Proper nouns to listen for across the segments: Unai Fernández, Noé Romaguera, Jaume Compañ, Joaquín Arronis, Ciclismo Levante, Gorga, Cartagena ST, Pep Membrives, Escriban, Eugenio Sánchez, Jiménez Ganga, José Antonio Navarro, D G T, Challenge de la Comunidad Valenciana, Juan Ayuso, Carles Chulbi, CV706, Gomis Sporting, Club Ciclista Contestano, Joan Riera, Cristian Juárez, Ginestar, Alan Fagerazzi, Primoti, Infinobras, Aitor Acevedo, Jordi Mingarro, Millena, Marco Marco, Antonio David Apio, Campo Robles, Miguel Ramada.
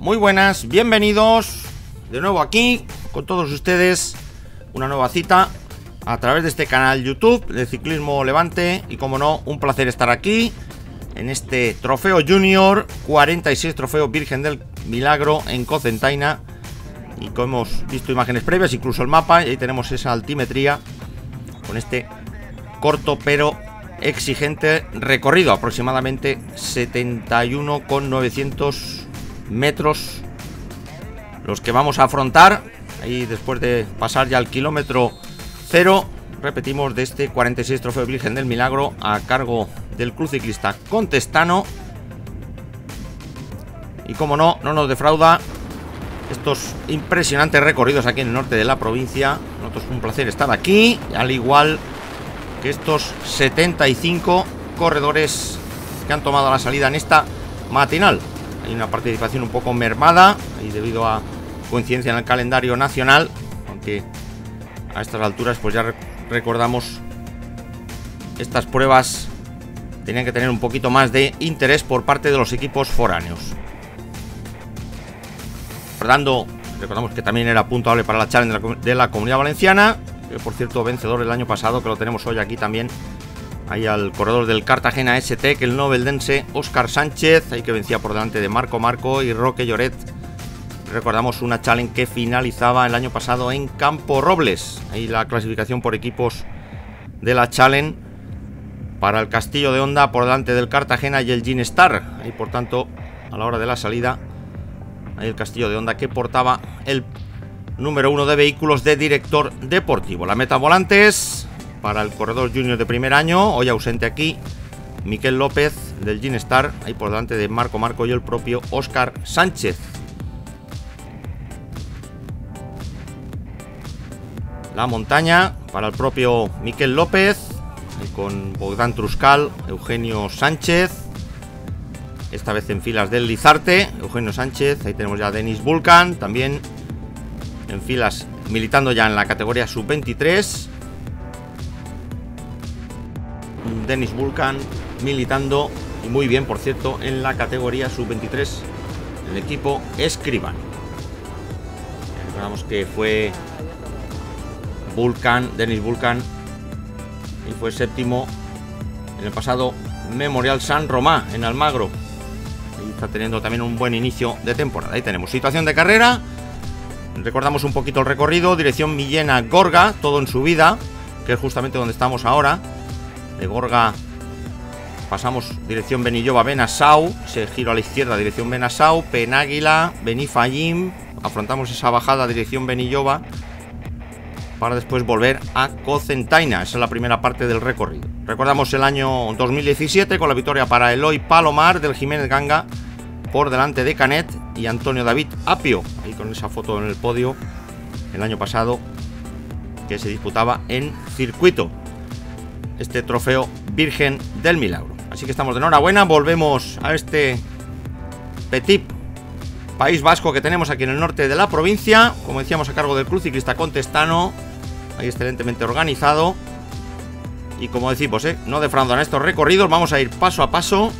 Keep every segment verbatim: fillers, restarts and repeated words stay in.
Muy buenas, bienvenidos de nuevo aquí con todos ustedes. Una nueva cita a través de este canal YouTube de Ciclismo Levante. Y como no, un placer estar aquí en este Trofeo Junior cuarenta y seis, Trofeo Virgen del Milagro en Cocentaina. Y como hemos visto imágenes previas, incluso el mapa, y ahí tenemos esa altimetría con este corto pero exigente recorrido, aproximadamente setenta y uno coma novecientos metros los que vamos a afrontar ahí después de pasar ya al kilómetro cero, repetimos, de este cuarenta y seis Trofeo Virgen del Milagro a cargo del Club Ciclista Contestano. Y como no, no nos defrauda estos impresionantes recorridos aquí en el norte de la provincia. Nosotros un placer estar aquí, al igual que estos setenta y cinco corredores que han tomado la salida en esta matinal. Hay una participación un poco mermada y debido a coincidencia en el calendario nacional, aunque a estas alturas pues ya recordamos, estas pruebas tenían que tener un poquito más de interés por parte de los equipos foráneos. Recordando, recordamos que también era puntuable para la Challenge de la, de la Comunidad Valenciana, que por cierto vencedor el año pasado, que lo tenemos hoy aquí también. Ahí al corredor del Cartagena S T, que el noveldense Óscar Sánchez, ahí que vencía por delante de Marco Marco y Roque Lloret. Recordamos una Challenge que finalizaba el año pasado en Campo Robles. Ahí la clasificación por equipos de la Challenge para el Castillo de Onda por delante del Cartagena y el Ginestar. Ahí por tanto, a la hora de la salida, ahí el Castillo de Onda que portaba el número uno de vehículos de director deportivo. La meta volantes para el corredor junior de primer año, hoy ausente aquí, Miquel López del Ginestar, ahí por delante de Marco Marco y el propio Óscar Sánchez. La montaña para el propio Miquel López, ahí con Bogdan Truscal, Eugenio Sánchez, esta vez en filas del Lizarte, Eugenio Sánchez. Ahí tenemos ya a Denis Vulcan, también en filas, militando ya en la categoría sub veintitrés. Denis Vulcan militando, y muy bien por cierto, en la categoría sub veintitrés, el equipo Escriban. Recordamos que fue Vulcan, Denis Vulcan, y fue séptimo en el pasado Memorial San Román en Almagro. Y está teniendo también un buen inicio de temporada. Ahí tenemos situación de carrera. Recordamos un poquito el recorrido, dirección Millena Gorga, todo en subida, que es justamente donde estamos ahora. De Gorga pasamos dirección Benilloba, Benasau, ese giro a la izquierda, dirección Benasau, Penáguila, Benifallim, afrontamos esa bajada dirección Benilloba para después volver a Cocentaina. Esa es la primera parte del recorrido. Recordamos el año dos mil diecisiete con la victoria para Eloy Palomar del Jiménez Ganga por delante de Canet y Antonio David Apio, ahí con esa foto en el podio el año pasado que se disputaba en circuito este Trofeo Virgen del Milagro. Así que estamos de enhorabuena. Volvemos a este petit País Vasco que tenemos aquí en el norte de la provincia, como decíamos, a cargo del Club Ciclista Contestano, ahí excelentemente organizado. Y como decimos, ¿eh? no defraudan estos recorridos. Vamos a ir paso a paso,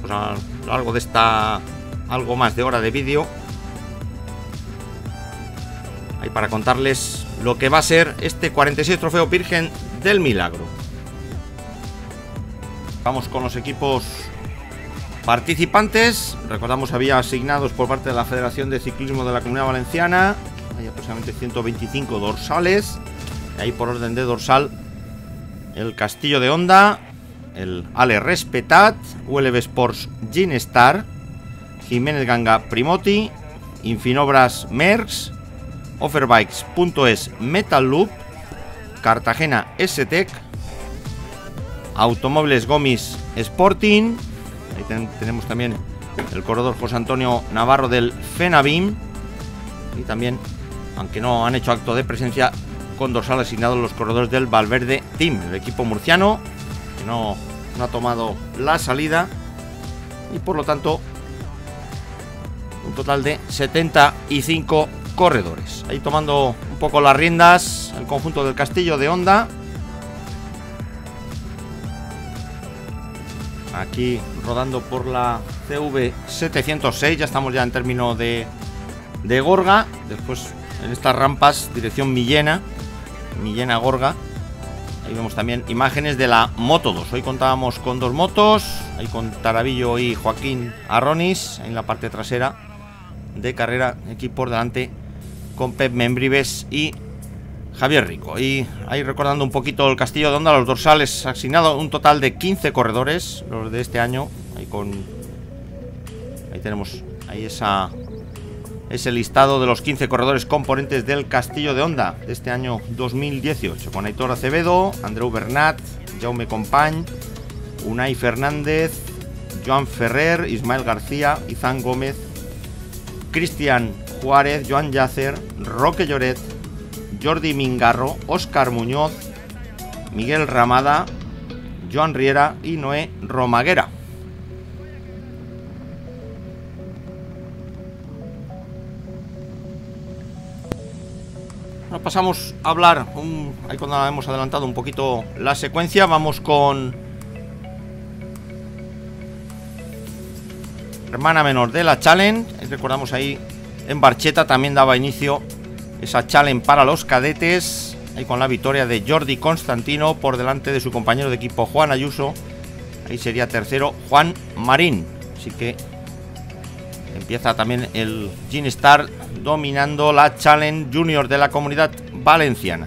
pues a lo largo de esta algo más de hora de vídeo, ahí para contarles lo que va a ser este cuarenta y seis Trofeo Virgen del Milagro. Vamos con los equipos participantes. Recordamos, había asignados por parte de la Federación de Ciclismo de la Comunidad Valenciana, hay aproximadamente ciento veinticinco dorsales. Y ahí por orden de dorsal, el Castillo de Onda, el Ale Respetat, U L B Sports Ginestar, Jiménez Ganga Primoti, Infinobras Merx, Offerbikes.es Metal Loop, Cartagena S T, Automóviles Gomis Sporting. Ahí ten tenemos también el corredor José Antonio Navarro del Fenabim. Y también, aunque no han hecho acto de presencia, con dorsal asignados los corredores del Valverde Team, el equipo murciano, que no, no ha tomado la salida. Y por lo tanto, un total de setenta y cinco corredores. Ahí tomando un poco las riendas el conjunto del Castillo de Onda. aquí rodando por la C V setecientos seis. Ya estamos ya en término de, de Gorga. Después en estas rampas, dirección Millena, Millena Gorga. Ahí vemos también imágenes de la Moto dos. Hoy contábamos con dos motos, ahí con Taravillo y Joaquín Arronis en la parte trasera de carrera. Aquí por delante con Pep Membrives y Javier Rico. Y ahí recordando un poquito el Castillo de Onda, los dorsales asignados un total de quince corredores, los de este año. Ahí con ahí tenemos ahí esa ese listado de los quince corredores componentes del Castillo de Onda de este año dos mil dieciocho, con Aitor Acevedo, Andreu Bernat, Jaume Compañ, Unai Fernández, Joan Ferrer, Ismael García, Izan Gómez, Cristian Juárez, Joan Llácer, Roque Lloret, Jordi Mingarro, Óscar Muñoz, Miguel Ramada, Joan Riera y Noé Romaguera. Bueno, pasamos a hablar, un, ahí cuando hemos adelantado un poquito la secuencia, vamos con hermana menor de la Challenge. Recordamos ahí en Barcheta también daba inicio esa Challenge para los cadetes, ahí con la victoria de Jordi Constantino por delante de su compañero de equipo Juan Ayuso. Ahí sería tercero Juan Marín. Así que empieza también el Ginestar dominando la Challenge Junior de la Comunidad Valenciana.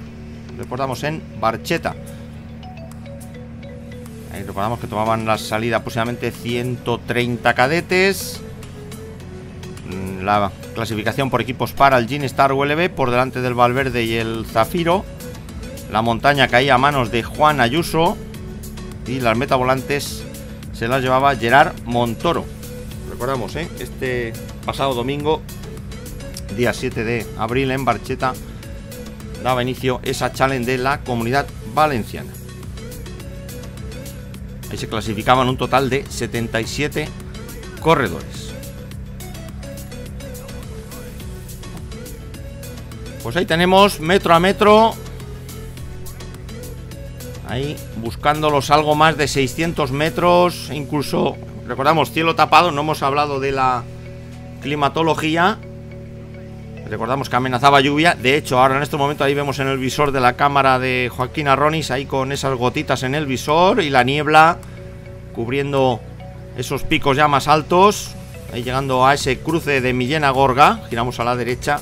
Recordamos en Barcheta. Ahí recordamos que tomaban la salida aproximadamente ciento treinta cadetes. La clasificación por equipos para el Ginestar U L B por delante del Valverde y el Zafiro. La montaña caía a manos de Juan Ayuso y las metavolantes se las llevaba Gerard Montoro. Recordamos, ¿eh? Este pasado domingo, día siete de abril, en Barcheta daba inicio esa Challenge de la Comunidad Valenciana. Ahí se clasificaban un total de setenta y siete corredores. Pues ahí tenemos metro a metro, ahí buscándolos algo más de seiscientos metros, incluso recordamos cielo tapado, no hemos hablado de la climatología. Recordamos que amenazaba lluvia, de hecho ahora en este momento ahí vemos en el visor de la cámara de Joaquín Arronis, ahí con esas gotitas en el visor y la niebla cubriendo esos picos ya más altos. Ahí llegando a ese cruce de Millena Gorga, giramos a la derecha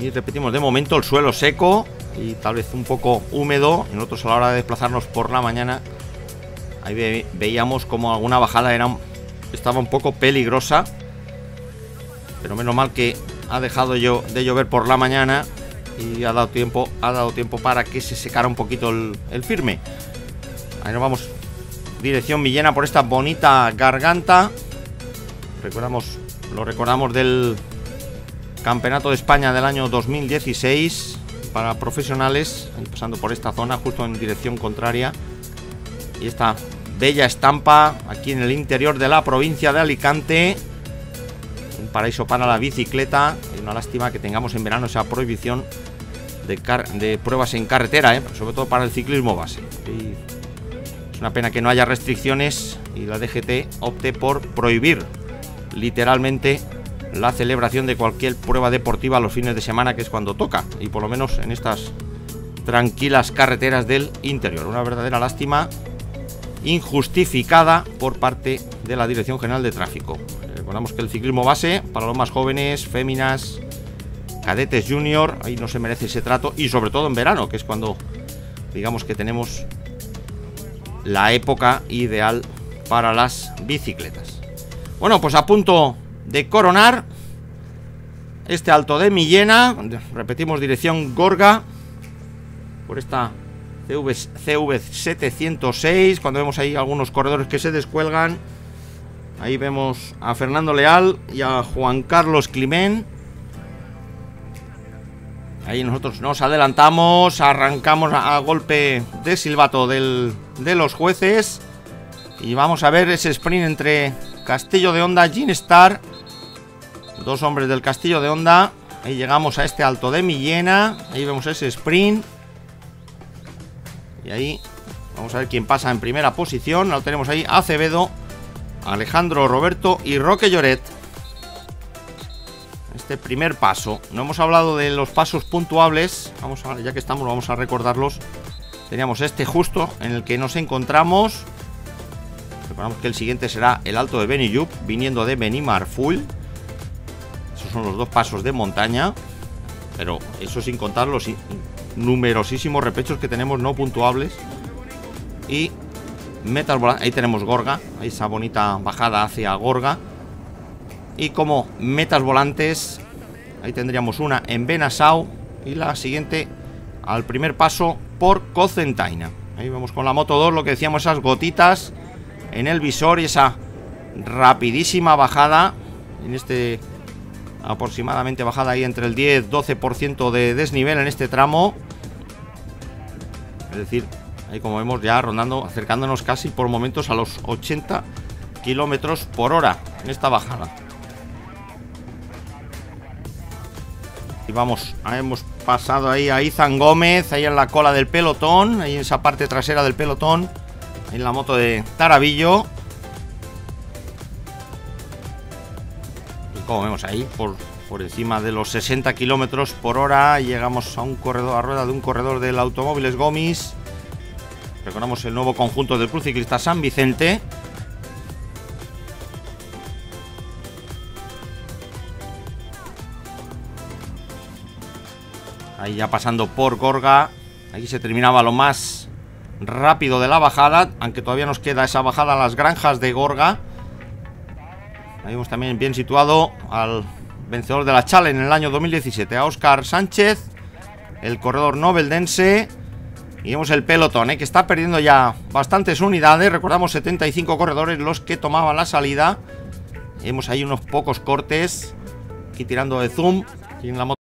y repetimos, de momento el suelo seco y tal vez un poco húmedo. Y nosotros a la hora de desplazarnos por la mañana ahí ve, veíamos como alguna bajada era, estaba un poco peligrosa, pero menos mal que ha dejado yo de llover por la mañana y ha dado tiempo, ha dado tiempo para que se secara un poquito el, el firme. Ahí nos vamos dirección Millena por esta bonita garganta. Recordamos, lo recordamos del Campeonato de España del año dos mil dieciséis para profesionales, pasando por esta zona justo en dirección contraria, y esta bella estampa aquí en el interior de la provincia de Alicante, un paraíso para la bicicleta. Es una lástima que tengamos en verano esa prohibición de, car de pruebas en carretera, ¿eh? Sobre todo para el ciclismo base, y es una pena que no haya restricciones y la D G T opte por prohibir literalmente la celebración de cualquier prueba deportiva los fines de semana, que es cuando toca, y por lo menos en estas tranquilas carreteras del interior. Una verdadera lástima injustificada por parte de la Dirección General de Tráfico. Recordamos que el ciclismo base para los más jóvenes, féminas, cadetes junior, ahí no se merece ese trato, y sobre todo en verano, que es cuando digamos que tenemos la época ideal para las bicicletas. Bueno, pues a punto de coronar este alto de Millena, repetimos dirección Gorga por esta C V setecientos seis. Cuando vemos ahí algunos corredores que se descuelgan, ahí vemos a Fernando Leal y a Juan Carlos Climén. Ahí nosotros nos adelantamos, arrancamos a golpe de silbato del, de los jueces, y vamos a ver ese sprint entre Castillo de Onda, Ginestar, dos hombres del Castillo de Onda. Ahí llegamos a este alto de Millena, ahí vemos ese sprint, y ahí Vamos a ver quién pasa en primera posición. Lo tenemos ahí, Acevedo, Alejandro Roberto y Roque Lloret. Este primer paso. No hemos hablado de los pasos puntuables. Vamos a, ya que estamos, vamos a recordarlos. Teníamos este justo en el que nos encontramos. Recordamos que el siguiente será el alto de Benillup, viniendo de Benimarfull. Esos son los dos pasos de montaña. Pero eso sin contar los numerosísimos repechos que tenemos no puntuables. Y metas volantes. Ahí tenemos Gorga. Esa bonita bajada hacia Gorga. Y como metas volantes, ahí tendríamos una en Benasau y la siguiente al primer paso por Cocentaina. Ahí vamos con la moto dos, lo que decíamos, esas gotitas en el visor y esa rapidísima bajada. En este aproximadamente bajada ahí entre el diez y doce por ciento de desnivel en este tramo. Es decir, ahí como vemos ya rondando, acercándonos casi por momentos a los ochenta kilómetros por hora en esta bajada. Y vamos, hemos pasado ahí a Izan Gómez, ahí en la cola del pelotón, ahí en esa parte trasera del pelotón, ahí en la moto de Taravillo. Y como vemos ahí, por, por encima de los sesenta kilómetros por hora, llegamos a un corredor a rueda de un corredor del Automóviles Gomis. Recordamos el nuevo conjunto del Club Ciclista San Vicente. Ahí ya pasando por Gorga, ahí se terminaba lo más rápido de la bajada, aunque todavía nos queda esa bajada a las granjas de Gorga. Ahí vemos también bien situado al vencedor de la Challenge en el año dos mil diecisiete, a Óscar Sánchez, el corredor noveldense. Y vemos el pelotón, ¿eh?, que está perdiendo ya bastantes unidades. Recordamos setenta y cinco corredores los que tomaban la salida. Vemos ahí unos pocos cortes, aquí tirando de zoom, aquí en la moto.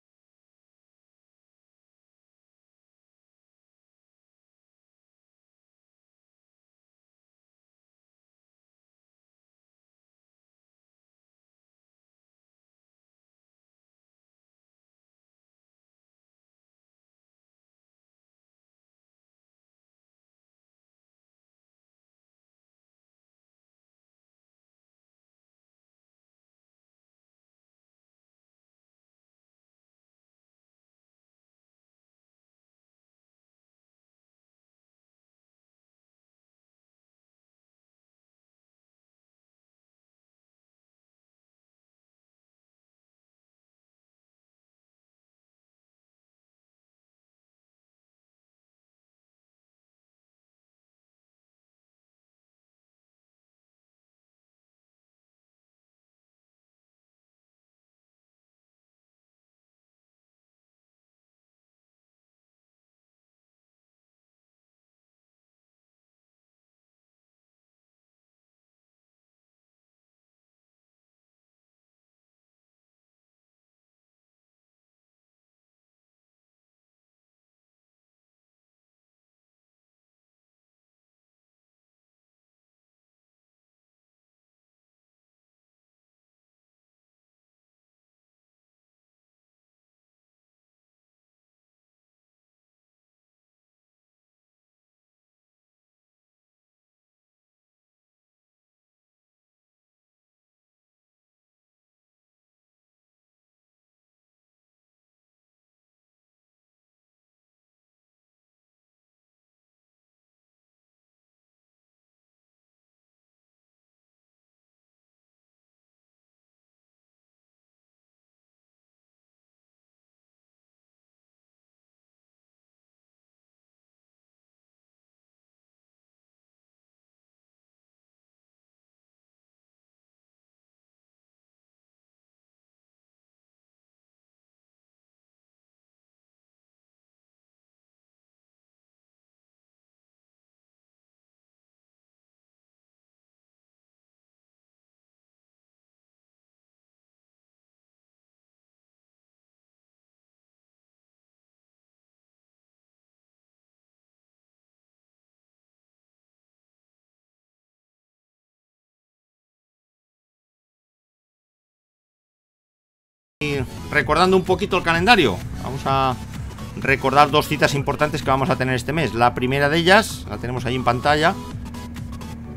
Y recordando un poquito el calendario, vamos a recordar dos citas importantes que vamos a tener este mes. La primera de ellas, la tenemos ahí en pantalla,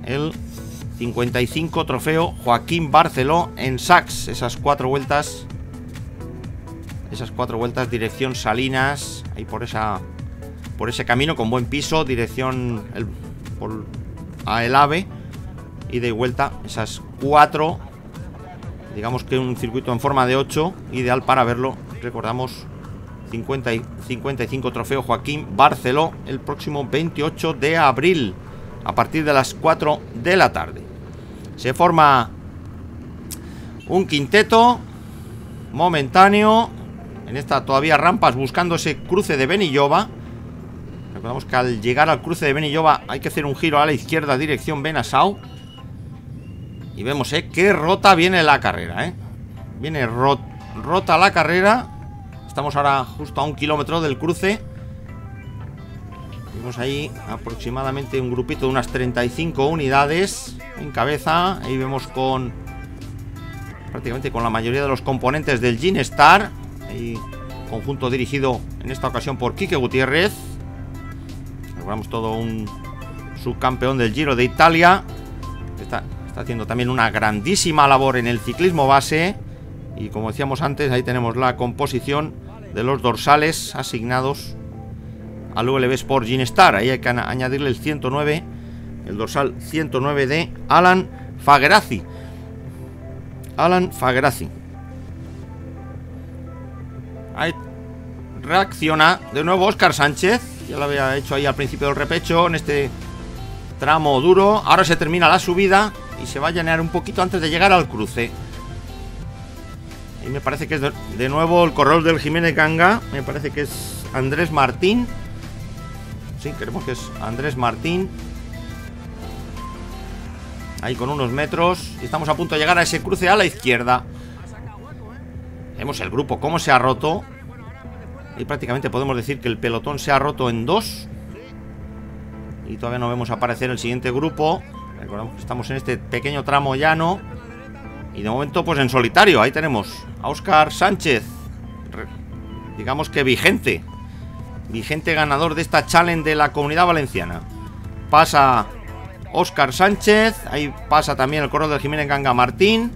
el cincuenta y cinco Trofeo Joaquín Barceló en Sachs. Esas cuatro vueltas, esas cuatro vueltas dirección Salinas, ahí por esa, por ese camino con buen piso, dirección el, por, a el AVE, ida y vuelta, esas cuatro, digamos que un circuito en forma de ocho, ideal para verlo, recordamos, cincuenta y cinco Trofeo Joaquín Barceló el próximo veintiocho de abril a partir de las cuatro de la tarde. Se forma un quinteto momentáneo en esta todavía rampas buscando ese cruce de Benilloba. Recordamos que al llegar al cruce de Benilloba hay que hacer un giro a la izquierda dirección Benasau. Y vemos, ¿eh?, qué rota viene la carrera, ¿eh? Viene rot, rota la carrera. Estamos ahora justo a un kilómetro del cruce. Vemos ahí aproximadamente un grupito de unas treinta y cinco unidades en cabeza. Ahí vemos con prácticamente con la mayoría de los componentes del Ginestar. Ahí, conjunto dirigido en esta ocasión por Quique Gutiérrez. Recordamos todo un subcampeón del Giro de Italia. Está Está haciendo también una grandísima labor en el ciclismo base. Y como decíamos antes, ahí tenemos la composición de los dorsales asignados al U L B Sport Ginestar. Ahí hay que añadirle el ciento nueve, el dorsal ciento nueve de Alan Fagerazzi. Alan Fagerazzi. Ahí reacciona de nuevo Óscar Sánchez. Ya lo había hecho ahí al principio del repecho, en este tramo duro. Ahora se termina la subida y se va a llenar un poquito antes de llegar al cruce. Y me parece que es de, de nuevo el corredor del Jiménez Ganga. Me parece que es Andrés Martín. Sí, creemos que es Andrés Martín. Ahí con unos metros. Y estamos a punto de llegar a ese cruce a la izquierda. Vemos el grupo, cómo se ha roto. Y prácticamente podemos decir que el pelotón se ha roto en dos. Y todavía no vemos aparecer el siguiente grupo. Recordamos que estamos en este pequeño tramo llano y de momento pues en solitario. Ahí tenemos a Óscar Sánchez, digamos que vigente, vigente ganador de esta Challenge de la Comunidad Valenciana. Pasa Óscar Sánchez, ahí pasa también el corredor del Jiménez Ganga Martín,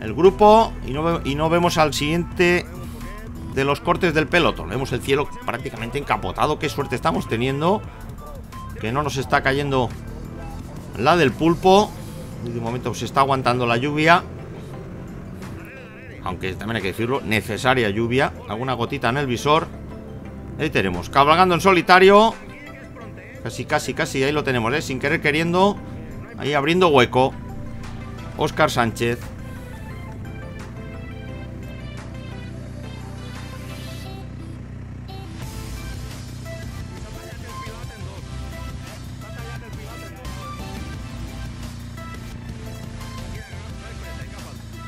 el grupo, y no, y no vemos al siguiente de los cortes del pelotón. Vemos el cielo prácticamente encapotado. Qué suerte estamos teniendo, que no nos está cayendo la del pulpo. De momento se está aguantando la lluvia, aunque también hay que decirlo, necesaria lluvia. Alguna gotita en el visor. Ahí tenemos, cabalgando en solitario. Casi, casi, casi, ahí lo tenemos, ¿eh? Sin querer queriendo, ahí abriendo hueco Óscar Sánchez.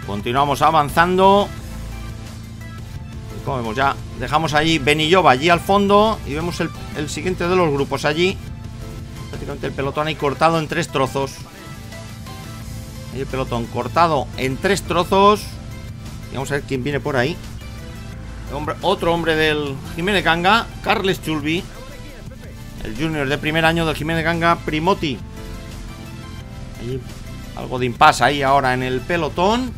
Continuamos avanzando. Como vemos ya, dejamos allí Benilloba, allí al fondo. Y vemos el, el siguiente de los grupos allí. Prácticamente el pelotón ahí cortado en tres trozos. Ahí el pelotón cortado en tres trozos. Y vamos a ver quién viene por ahí. Hombre, otro hombre del Jiménez Ganga, Carles Chulbi. El junior de primer año del Jiménez Ganga, Primoti. Allí, algo de impasse ahí ahora en el pelotón.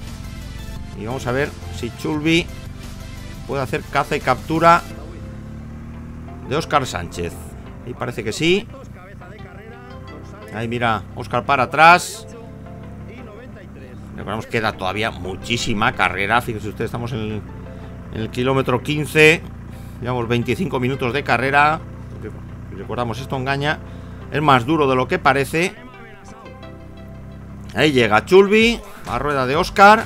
Y vamos a ver si Chulbi puede hacer caza y captura de Óscar Sánchez. Ahí parece que sí. Ahí mira Óscar para atrás. Recordamos que queda todavía muchísima carrera. Fíjense ustedes, estamos en el, en el kilómetro quince. Llevamos veinticinco minutos de carrera. Recordamos, esto engaña. Es más duro de lo que parece. Ahí llega Chulbi a rueda de Óscar.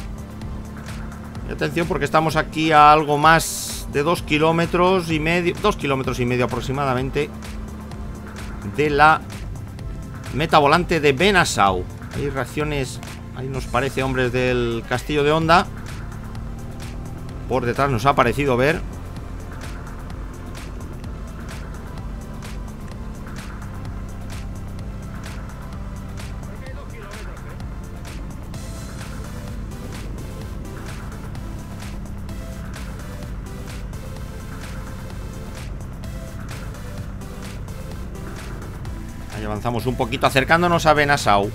Atención, porque estamos aquí a algo más de dos kilómetros y medio, dos kilómetros y medio aproximadamente de la meta volante de Benasau. Hay reacciones, ahí nos parece hombres del Castillo de Onda. Por detrás nos ha parecido ver. avanzamos un poquito acercándonos a Benasau.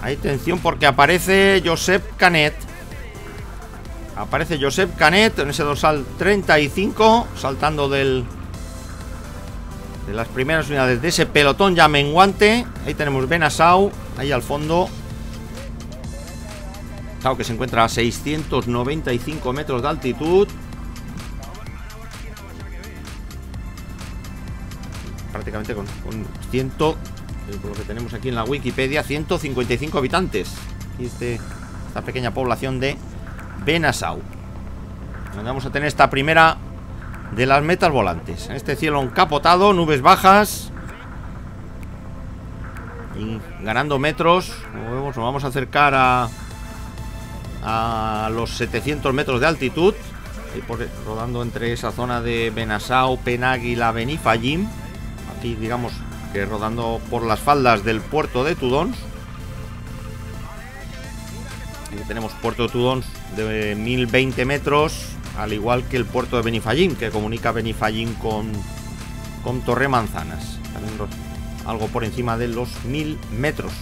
Hay tensión porque aparece Josep Canet. Aparece Josep Canet en ese dorsal treinta y cinco, saltando del de las primeras unidades de ese pelotón ya menguante. Ahí tenemos Benasau, ahí al fondo, que se encuentra a seiscientos noventa y cinco metros de altitud. Prácticamente con, con cien, por lo que tenemos aquí en la Wikipedia, ciento cincuenta y cinco habitantes. Y este, esta pequeña población de Benasau. Donde vamos a tener esta primera de las metas volantes. En este cielo encapotado, nubes bajas. Y ganando metros. Como vemos, nos vamos a acercar a... a los setecientos metros de altitud, por, rodando entre esa zona de Benasau, Penàguila, Benifallim. Aquí digamos que rodando por las faldas del puerto de Tudons. Aquí tenemos puerto de Tudons de mil veinte metros, al igual que el puerto de Benifallim, que comunica Benifallim con, con Torremanzanas. También algo por encima de los mil metros.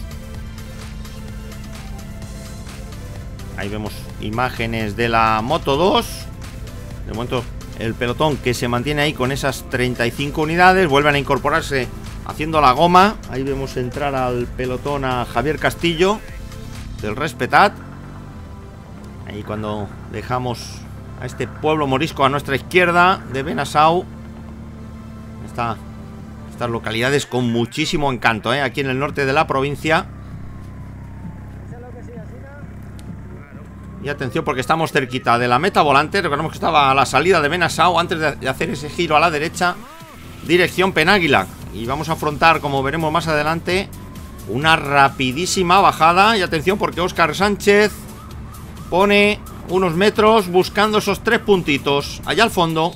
Ahí vemos imágenes de la Moto dos. De momento el pelotón que se mantiene ahí con esas treinta y cinco unidades. Vuelven a incorporarse haciendo la goma. Ahí vemos entrar al pelotón a Javier Castillo del Respetat. Ahí cuando dejamos a este pueblo morisco a nuestra izquierda de Benasau. Esta, estas localidades con muchísimo encanto, ¿eh? Aquí en el norte de la provincia. Y atención porque estamos cerquita de la meta volante. Recordemos que estaba a la salida de Benasau antes de hacer ese giro a la derecha, dirección Penàguila. Y vamos a afrontar, como veremos más adelante, una rapidísima bajada. Y atención porque Óscar Sánchez pone unos metros buscando esos tres puntitos allá al fondo.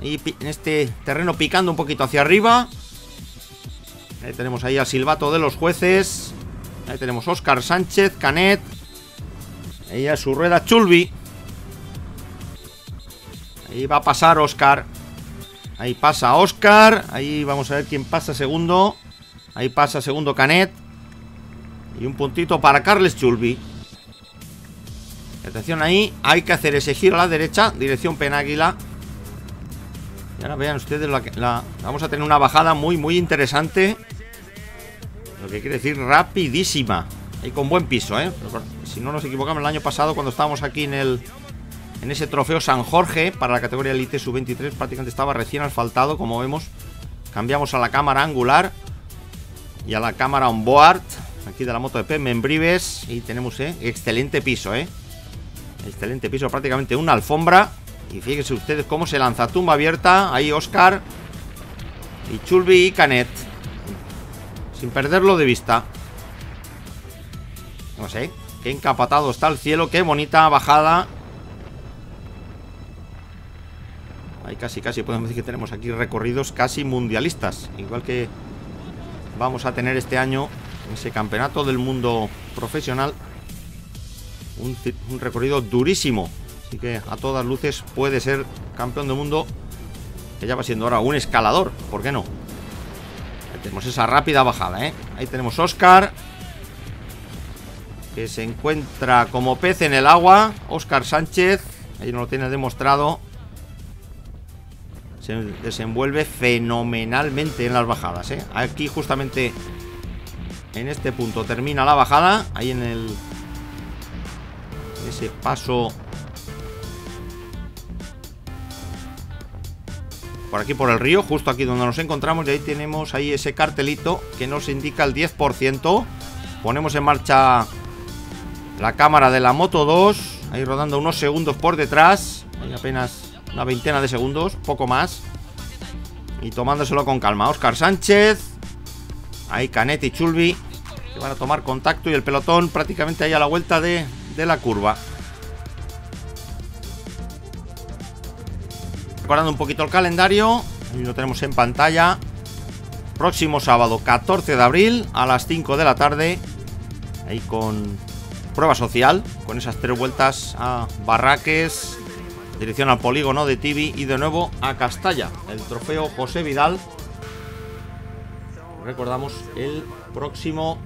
Ahí en este terreno picando un poquito hacia arriba. Ahí tenemos ahí al silbato de los jueces. Ahí tenemos Óscar Sánchez, Canet. Ella su rueda Chulbi. Ahí va a pasar Óscar. Ahí pasa Óscar. Ahí vamos a ver quién pasa segundo. Ahí pasa segundo Canet. Y un puntito para Carles Chulbi. Atención ahí. Hay que hacer ese giro a la derecha, dirección Penàguila. Y ahora vean ustedes la, la... Vamos a tener una bajada muy muy interesante. Lo que quiere decir rapidísima. Y con buen piso, ¿eh? Si no nos equivocamos, el año pasado cuando estábamos aquí en el en ese trofeo San Jorge para la categoría Elite sub veintitrés, prácticamente estaba recién asfaltado, como vemos. Cambiamos a la cámara angular y a la cámara on board, aquí de la moto de Pep Membrives. Y tenemos, ¿eh? Excelente piso, ¿eh? Excelente piso, prácticamente una alfombra. Y fíjense ustedes cómo se lanza tumba abierta. Ahí Óscar y Chulbi y Canet, sin perderlo de vista. No sé, qué encapotado está el cielo, qué bonita bajada. Ahí casi, casi podemos decir que tenemos aquí recorridos casi mundialistas. Igual que vamos a tener este año en ese campeonato del mundo profesional. Un, un recorrido durísimo. Así que a todas luces puede ser campeón del mundo, que ya va siendo ahora un escalador, ¿por qué no? Ahí tenemos esa rápida bajada, ¿eh? Ahí tenemos Óscar, que se encuentra como pez en el agua. Óscar Sánchez, ahí nos lo tiene demostrado, se desenvuelve fenomenalmente en las bajadas, ¿eh? Aquí justamente en este punto termina la bajada. Ahí en el en ese paso por aquí por el río, justo aquí donde nos encontramos. Y ahí tenemos ahí ese cartelito que nos indica el diez por ciento. Ponemos en marcha la cámara de la Moto dos, ahí rodando unos segundos por detrás. Hay apenas una veintena de segundos, poco más. Y tomándoselo con calma. Óscar Sánchez. Ahí Canet y Chulbi, que van a tomar contacto. Y el pelotón prácticamente ahí a la vuelta de, de la curva. Recordando un poquito el calendario. Ahí lo tenemos en pantalla. Próximo sábado catorce de abril a las cinco de la tarde. Ahí con... prueba social, con esas tres vueltas a Barraques, dirección al polígono de Tibi y de nuevo a Castalla, el trofeo José Vidal, recordamos, el próximo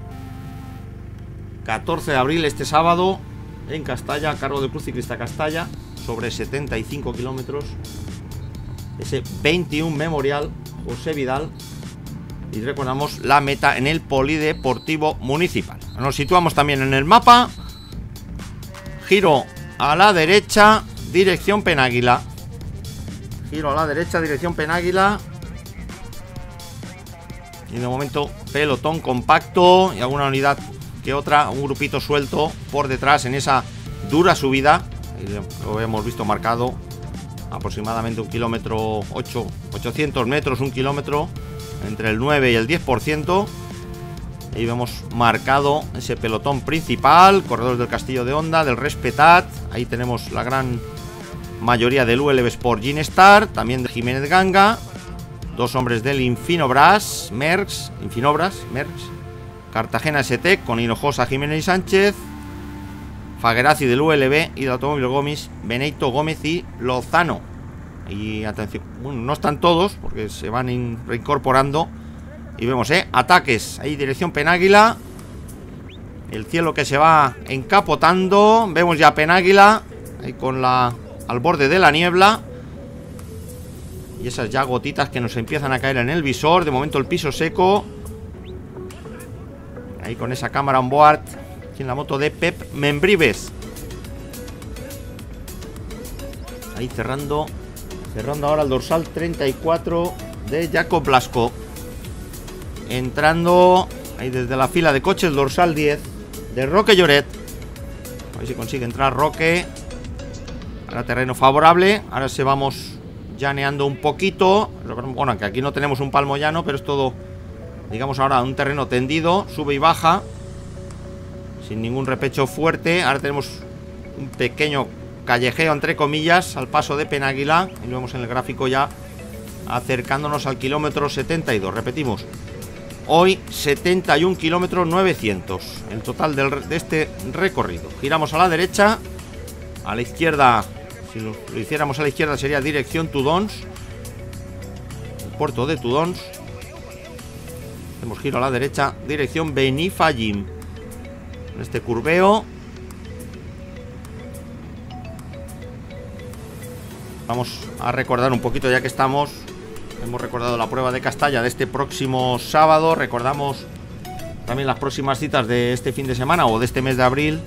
catorce de abril, este sábado, en Castalla, a cargo del Club Ciclista Castalla, sobre setenta y cinco kilómetros, ese veintiuno Memorial José Vidal. Y recordamos la meta en el Polideportivo Municipal. Nos situamos también en el mapa. Giro a la derecha, dirección Penàguila. Giro a la derecha, dirección Penàguila. Y de momento pelotón compacto y alguna unidad que otra, un grupito suelto por detrás en esa dura subida. Lo hemos visto marcado aproximadamente un kilómetro, ochocientos metros, un kilómetro, entre el nueve y el diez por ciento. Ahí vemos marcado ese pelotón principal, corredores del Castillo de Onda, del Respetat. Ahí tenemos la gran mayoría del U L B Sport Ginestar, también de Jiménez Ganga, dos hombres del Infinobras, Merckx, Infinobras, Merckx, Cartagena S T con Hinojosa, Jiménez y Sánchez, Fagerazzi del U L B y del Automóvil Gomis, Benito, Gómez y Lozano. Y atención, bueno, no están todos porque se van reincorporando. Y vemos, eh, ataques, ahí dirección Penàguila. El cielo que se va encapotando. Vemos ya Penàguila, ahí con la, al borde de la niebla. Y esas ya gotitas que nos empiezan a caer en el visor. De momento el piso seco. Ahí con esa cámara on board, aquí en la moto de Pep Membrives. Ahí cerrando Cerrando ahora el dorsal treinta y cuatro de Jacob Blasco. Entrando ahí desde la fila de coches, el dorsal diez de Roque Lloret. A ver si consigue entrar Roque. Ahora terreno favorable. Ahora se vamos llaneando un poquito. Bueno, aunque aquí no tenemos un palmo llano, pero es todo, digamos, ahora un terreno tendido. Sube y baja, sin ningún repecho fuerte. Ahora tenemos un pequeño callejeo, entre comillas, al paso de Penàguila. Y lo vemos en el gráfico ya acercándonos al kilómetro setenta y dos. Repetimos, hoy setenta y un kilómetros novecientos el total del, de este recorrido. Giramos a la derecha. A la izquierda, si lo, lo hiciéramos a la izquierda, sería dirección Tudons, el puerto de Tudons. Hacemos giro a la derecha, dirección Benifallim. En este curveo vamos a recordar un poquito, ya que estamos, hemos recordado la prueba de Castalla de este próximo sábado. Recordamos también las próximas citas de este fin de semana o de este mes de abril.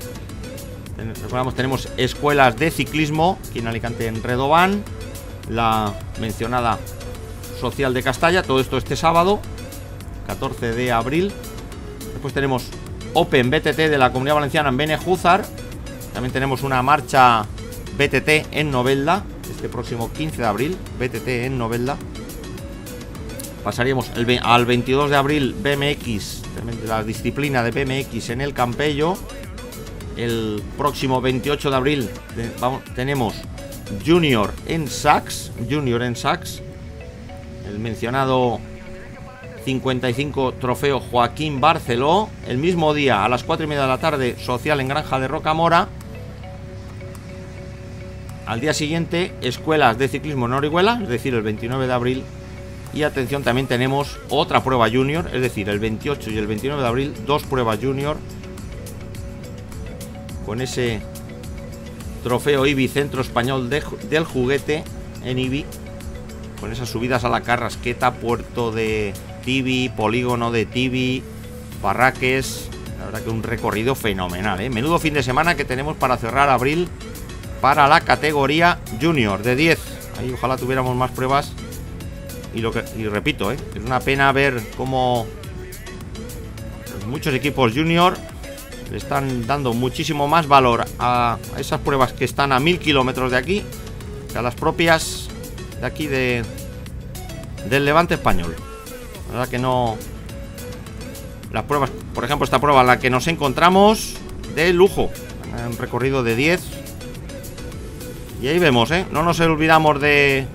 Recordamos, tenemos escuelas de ciclismo aquí en Alicante, en Redován, la mencionada social de Castalla, todo esto este sábado catorce de abril. Después tenemos Open B T T de la Comunidad Valenciana en Benejúzar. También tenemos una marcha B T T en Novelda este próximo quince de abril, B T T en Novelda. Pasaríamos el, al veintidós de abril, B M X, la disciplina de B M X en el Campello. El próximo veintiocho de abril de, vamos, tenemos Junior en Sachs, Junior en Sachs, el mencionado cincuenta y cinco Trofeo Joaquín Barceló. El mismo día, a las cuatro y media de la tarde, social en Granja de Rocamora. Al día siguiente, escuelas de ciclismo en Orihuela, es decir, el veintinueve de abril. Y atención, también tenemos otra prueba junior, es decir, el veintiocho y el veintinueve de abril, dos pruebas junior. Con ese trofeo I B I Centro Español de, del Juguete en I B I. Con esas subidas a la Carrasqueta, Puerto de Tibi, Polígono de Tibi, Parraques. La verdad que un recorrido fenomenal, ¿eh? Menudo fin de semana que tenemos para cerrar abril, para la categoría junior de diez. Ahí ojalá tuviéramos más pruebas. Y lo que, y repito, ¿eh? Es una pena ver cómo muchos equipos junior le están dando muchísimo más valor a esas pruebas que están a mil kilómetros de aquí que a las propias de aquí de, del Levante español. La verdad que no, las pruebas, por ejemplo esta prueba en la que nos encontramos, de lujo, un recorrido de diez. Y ahí vemos, ¿eh? No nos olvidamos de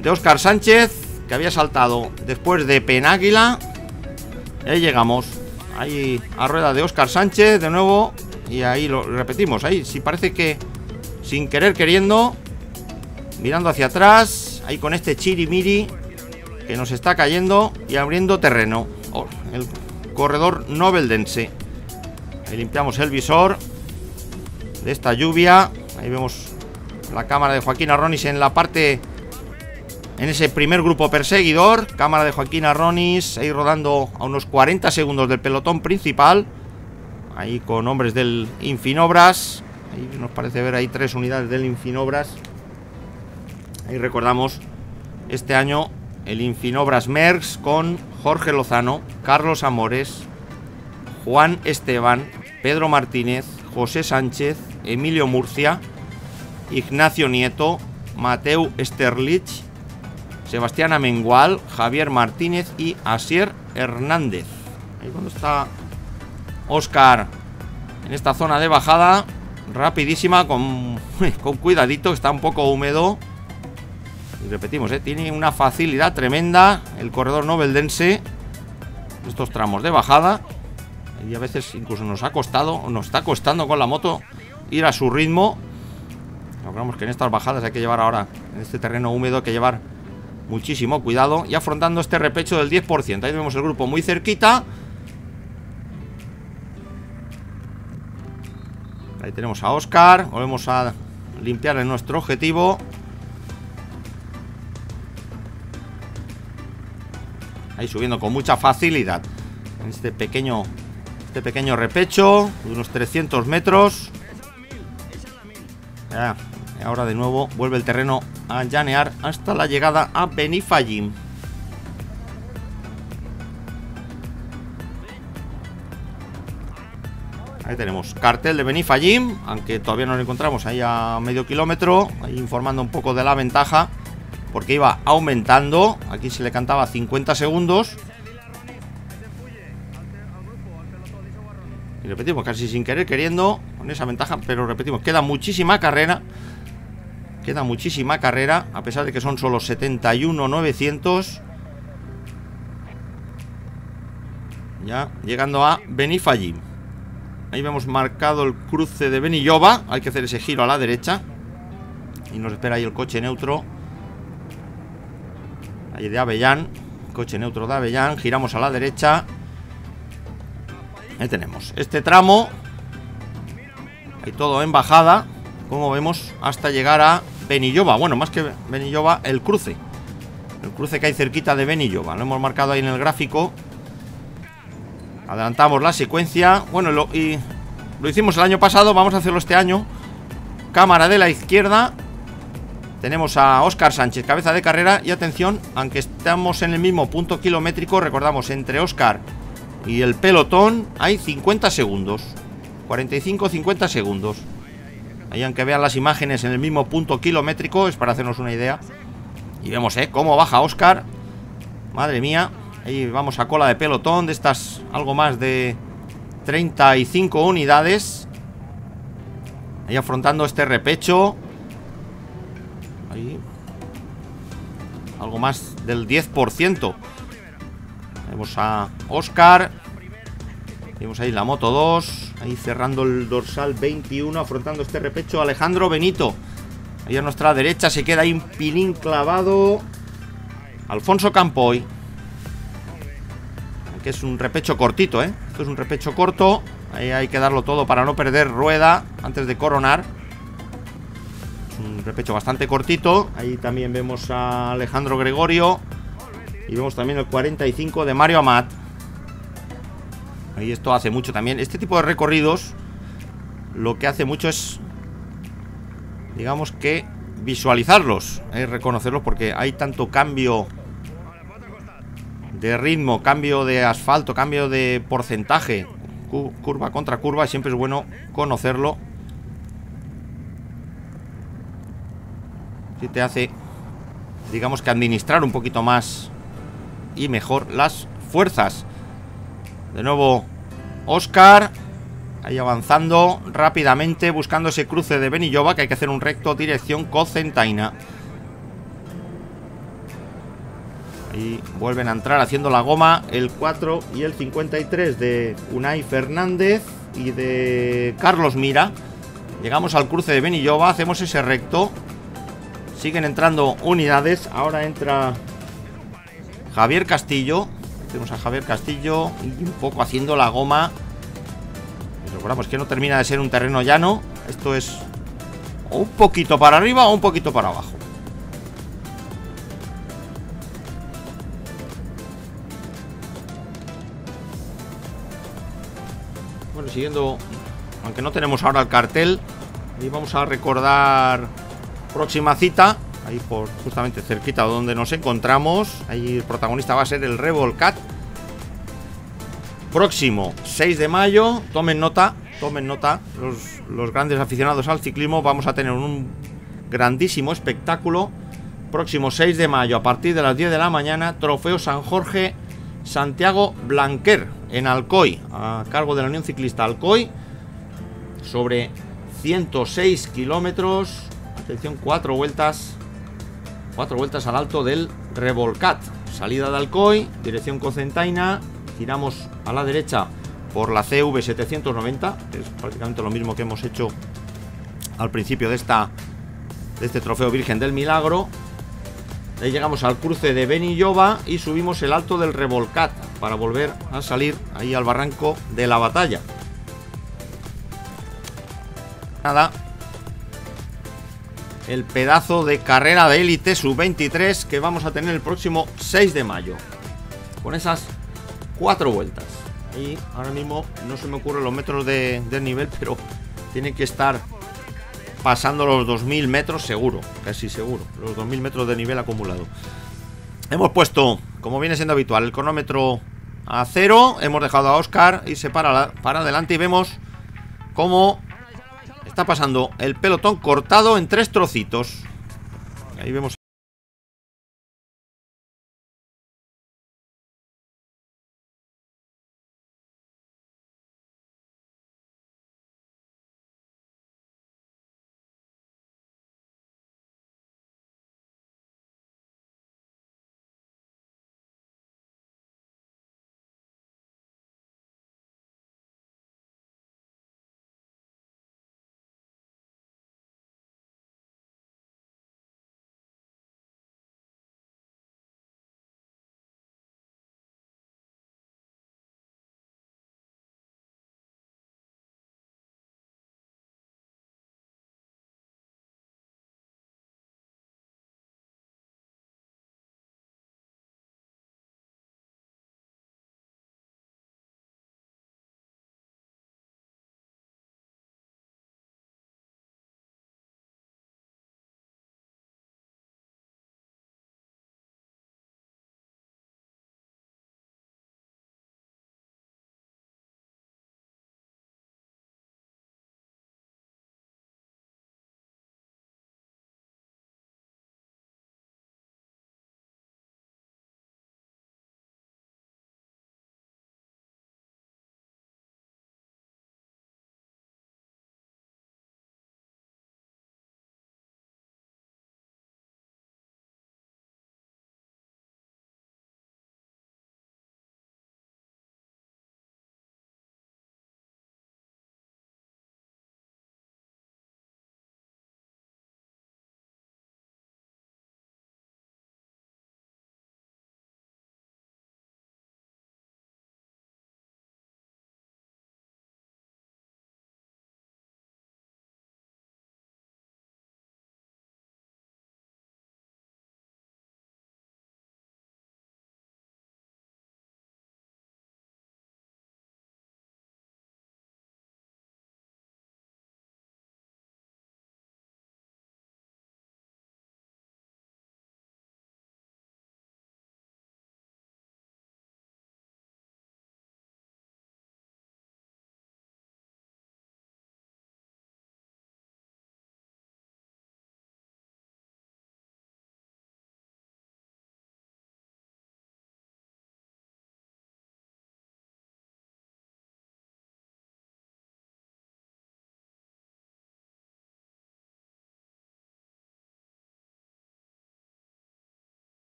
de Óscar Sánchez, que había saltado después de Penàguila. Ahí llegamos, ahí a rueda de Óscar Sánchez de nuevo. Y ahí lo repetimos, ahí sí parece que sin querer queriendo, mirando hacia atrás, ahí con este chirimiri, que nos está cayendo y abriendo terreno. Oh, el corredor noveldense. Ahí limpiamos el visor de esta lluvia. Ahí vemos la cámara de Joaquín Arronis en la parte, en ese primer grupo perseguidor. Cámara de Joaquín Arronis ahí rodando a unos cuarenta segundos del pelotón principal. Ahí con hombres del Infinobras. Ahí nos parece ver ahí tres unidades del Infinobras. Ahí recordamos este año el Infinobras Mercs con Jorge Lozano, Carlos Amores, Juan Esteban, Pedro Martínez, José Sánchez, Emilio Murcia, Ignacio Nieto, Mateu Sterlich, Sebastián Amengual, Javier Martínez y Asier Hernández. Ahí cuando está Óscar en esta zona de bajada, rapidísima, con, con cuidadito, está un poco húmedo. Y repetimos, ¿eh? Tiene una facilidad tremenda el corredor noveldense, estos tramos de bajada. Y a veces incluso nos ha costado, nos está costando con la moto ir a su ritmo. Logramos que en estas bajadas hay que llevar ahora, en este terreno húmedo hay que llevar muchísimo cuidado. Y afrontando este repecho del diez por ciento, ahí vemos el grupo muy cerquita. Ahí tenemos a Óscar, volvemos a limpiar nuestro objetivo. Ahí subiendo con mucha facilidad en este pequeño, este pequeño repecho de unos trescientos metros. Ya, y ahora de nuevo vuelve el terreno a llanear hasta la llegada a Benifallim. Ahí tenemos cartel de Benifallim, aunque todavía no lo encontramos ahí a medio kilómetro, ahí informando un poco de la ventaja, porque iba aumentando. Aquí se le cantaba cincuenta segundos. Y repetimos, casi sin querer, queriendo, con esa ventaja. Pero repetimos, queda muchísima carrera. Queda muchísima carrera, a pesar de que son solo setenta y un novecientos. Ya llegando a Benifallim. Ahí vemos marcado el cruce de Benilloba. Hay que hacer ese giro a la derecha. Y nos espera ahí el coche neutro. Ahí de Avellán, coche neutro de Avellán. Giramos a la derecha. Ahí tenemos este tramo. Ahí todo en bajada, como vemos, hasta llegar a Benilloba. Bueno, más que Benilloba, el cruce. El cruce que hay cerquita de Benilloba. Lo hemos marcado ahí en el gráfico. Adelantamos la secuencia. Bueno, lo, y lo hicimos el año pasado, vamos a hacerlo este año. Cámara de la izquierda. Tenemos a Óscar Sánchez, cabeza de carrera. Y atención, aunque estamos en el mismo punto kilométrico, recordamos, entre Óscar y el pelotón hay cincuenta segundos, cuarenta y cinco cincuenta segundos. Ahí, aunque vean las imágenes en el mismo punto kilométrico, es para hacernos una idea. Y vemos, ¿eh?, cómo baja Óscar. Madre mía. Ahí vamos a cola de pelotón de estas algo más de treinta y cinco unidades. Ahí afrontando este repecho. Ahí, algo más del diez por ciento. Vemos a Óscar. Vemos ahí la moto dos. Ahí cerrando el dorsal veintiuno. Afrontando este repecho Alejandro Benito. Ahí a nuestra derecha se queda ahí un pilín clavado Alfonso Campoy. Aunque es un repecho cortito, ¿eh? Esto es un repecho corto. Ahí hay que darlo todo para no perder rueda antes de coronar. Un repecho bastante cortito. Ahí también vemos a Alejandro Gregorio. Y vemos también el cuarenta y cinco de Mario Amat. Ahí esto hace mucho también. Este tipo de recorridos lo que hace mucho es, digamos que, visualizarlos, ¿eh? Reconocerlos, porque hay tanto cambio de ritmo, cambio de asfalto, cambio de porcentaje, curva contra curva. Siempre es bueno conocerlo. Te hace, digamos que, administrar un poquito más y mejor las fuerzas. De nuevo Óscar, ahí avanzando rápidamente, buscando ese cruce de Benilloba, que hay que hacer un recto dirección Cocentaina. Ahí vuelven a entrar haciendo la goma el cuatro y el cincuenta y tres de Unai Fernández y de Carlos Mira. Llegamos al cruce de Benilloba, hacemos ese recto. Siguen entrando unidades. Ahora entra Javier Castillo. Tenemos a Javier Castillo y un poco haciendo la goma. Recordamos que no termina de ser un terreno llano. Esto es o un poquito para arriba o un poquito para abajo. Bueno, siguiendo, aunque no tenemos ahora el cartel, ahí vamos a recordar próxima cita. Ahí por justamente cerquita donde nos encontramos. Ahí el protagonista va a ser el Revolcat. Próximo seis de mayo. Tomen nota, tomen nota los, los grandes aficionados al ciclismo. Vamos a tener un grandísimo espectáculo. Próximo seis de mayo a partir de las diez de la mañana. Trofeo San Jorge Santiago Blanquer en Alcoy, a cargo de la Unión Ciclista Alcoy. Sobre ciento seis kilómetros. Atención, cuatro vueltas. Cuatro vueltas al alto del Revolcat. Salida de Alcoy, dirección Cocentaina. Giramos a la derecha por la C V setecientos noventa, que es prácticamente lo mismo que hemos hecho al principio de, esta, de este Trofeo Virgen del Milagro. Ahí llegamos al cruce de Benilloba y subimos el alto del Revolcat para volver a salir ahí al barranco de la Batalla. Nada. El pedazo de carrera de élite sub veintitrés que vamos a tener el próximo seis de mayo. Con esas cuatro vueltas. Y ahora mismo no se me ocurren los metros de, de nivel, pero tiene que estar pasando los dos mil metros seguro. Casi seguro. Los dos mil metros de nivel acumulado. Hemos puesto, como viene siendo habitual, el cronómetro a cero. Hemos dejado a Óscar y se para, la, para adelante y vemos cómo está pasando el pelotón cortado en tres trocitos. Ahí vemos.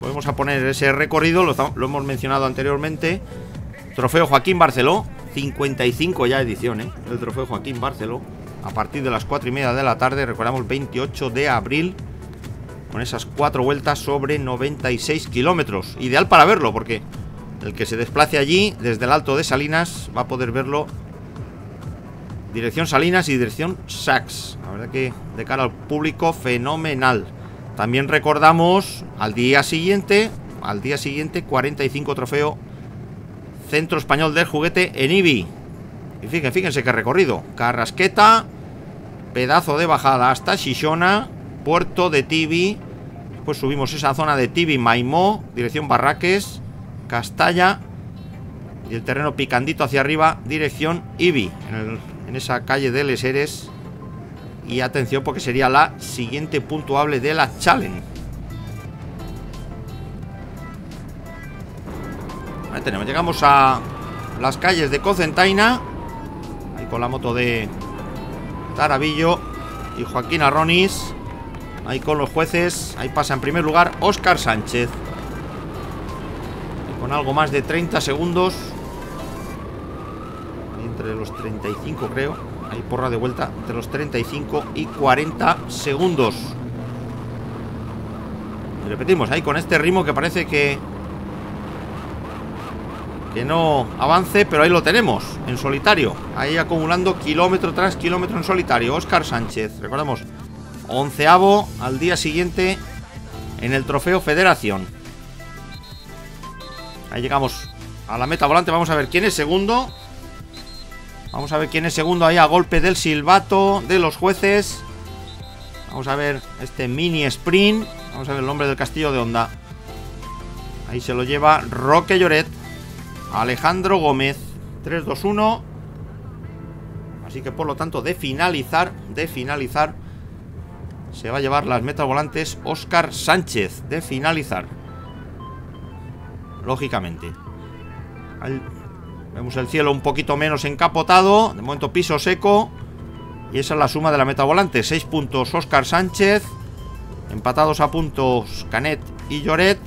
Volvemos a poner ese recorrido, lo, lo hemos mencionado anteriormente. Trofeo Joaquín Barceló, cincuenta y cinco ya edición, ¿eh? El Trofeo Joaquín Barceló, a partir de las cuatro y media de la tarde, recordamos, veintiocho de abril, con esas cuatro vueltas sobre noventa y seis kilómetros. Ideal para verlo, porque el que se desplace allí, desde el Alto de Salinas, va a poder verlo dirección Salinas y dirección Sachs. La verdad que de cara al público, fenomenal. También recordamos, al día siguiente, al día siguiente, cuarenta y cinco Trofeo Centro Español del Juguete en Ibi. Y fíjense, fíjense qué recorrido. Carrasqueta, pedazo de bajada hasta Xixona, Puerto de Tibi, pues subimos esa zona de Tibi, Maimó, dirección Barraques, Castalla, y el terreno picandito hacia arriba, dirección Ibi, en, el, en esa calle de Les Eres. Y atención, porque sería la siguiente puntuable de la Challenge. Ahí tenemos, llegamos a las calles de Cocentaina, ahí con la moto de Taravillo y Joaquín Arronis. Ahí con los jueces, ahí pasa en primer lugar Óscar Sánchez. Y con algo más de treinta segundos. Entre los treinta y cinco, creo. Ahí porra de vuelta entre los treinta y cinco y cuarenta segundos. Y repetimos, ahí con este ritmo que parece que... que no avance, pero ahí lo tenemos, en solitario. Ahí acumulando kilómetro tras kilómetro en solitario. Óscar Sánchez, recordamos... onceavo al día siguiente en el Trofeo Federación. Ahí llegamos a la meta volante. Vamos a ver quién es segundo. Vamos a ver quién es segundo ahí a golpe del silbato de los jueces. Vamos a ver este mini sprint. Vamos a ver el nombre del Castillo de Onda. Ahí se lo lleva Roque Lloret, Alejandro Gómez. tres dos uno. Así que por lo tanto de finalizar, de finalizar... se va a llevar las metas volantes Óscar Sánchez, de finalizar. Lógicamente. Ahí vemos el cielo un poquito menos encapotado. De momento piso seco. Y esa es la suma de la meta volante. Seis puntos Óscar Sánchez. Empatados a puntos Canet y Lloret.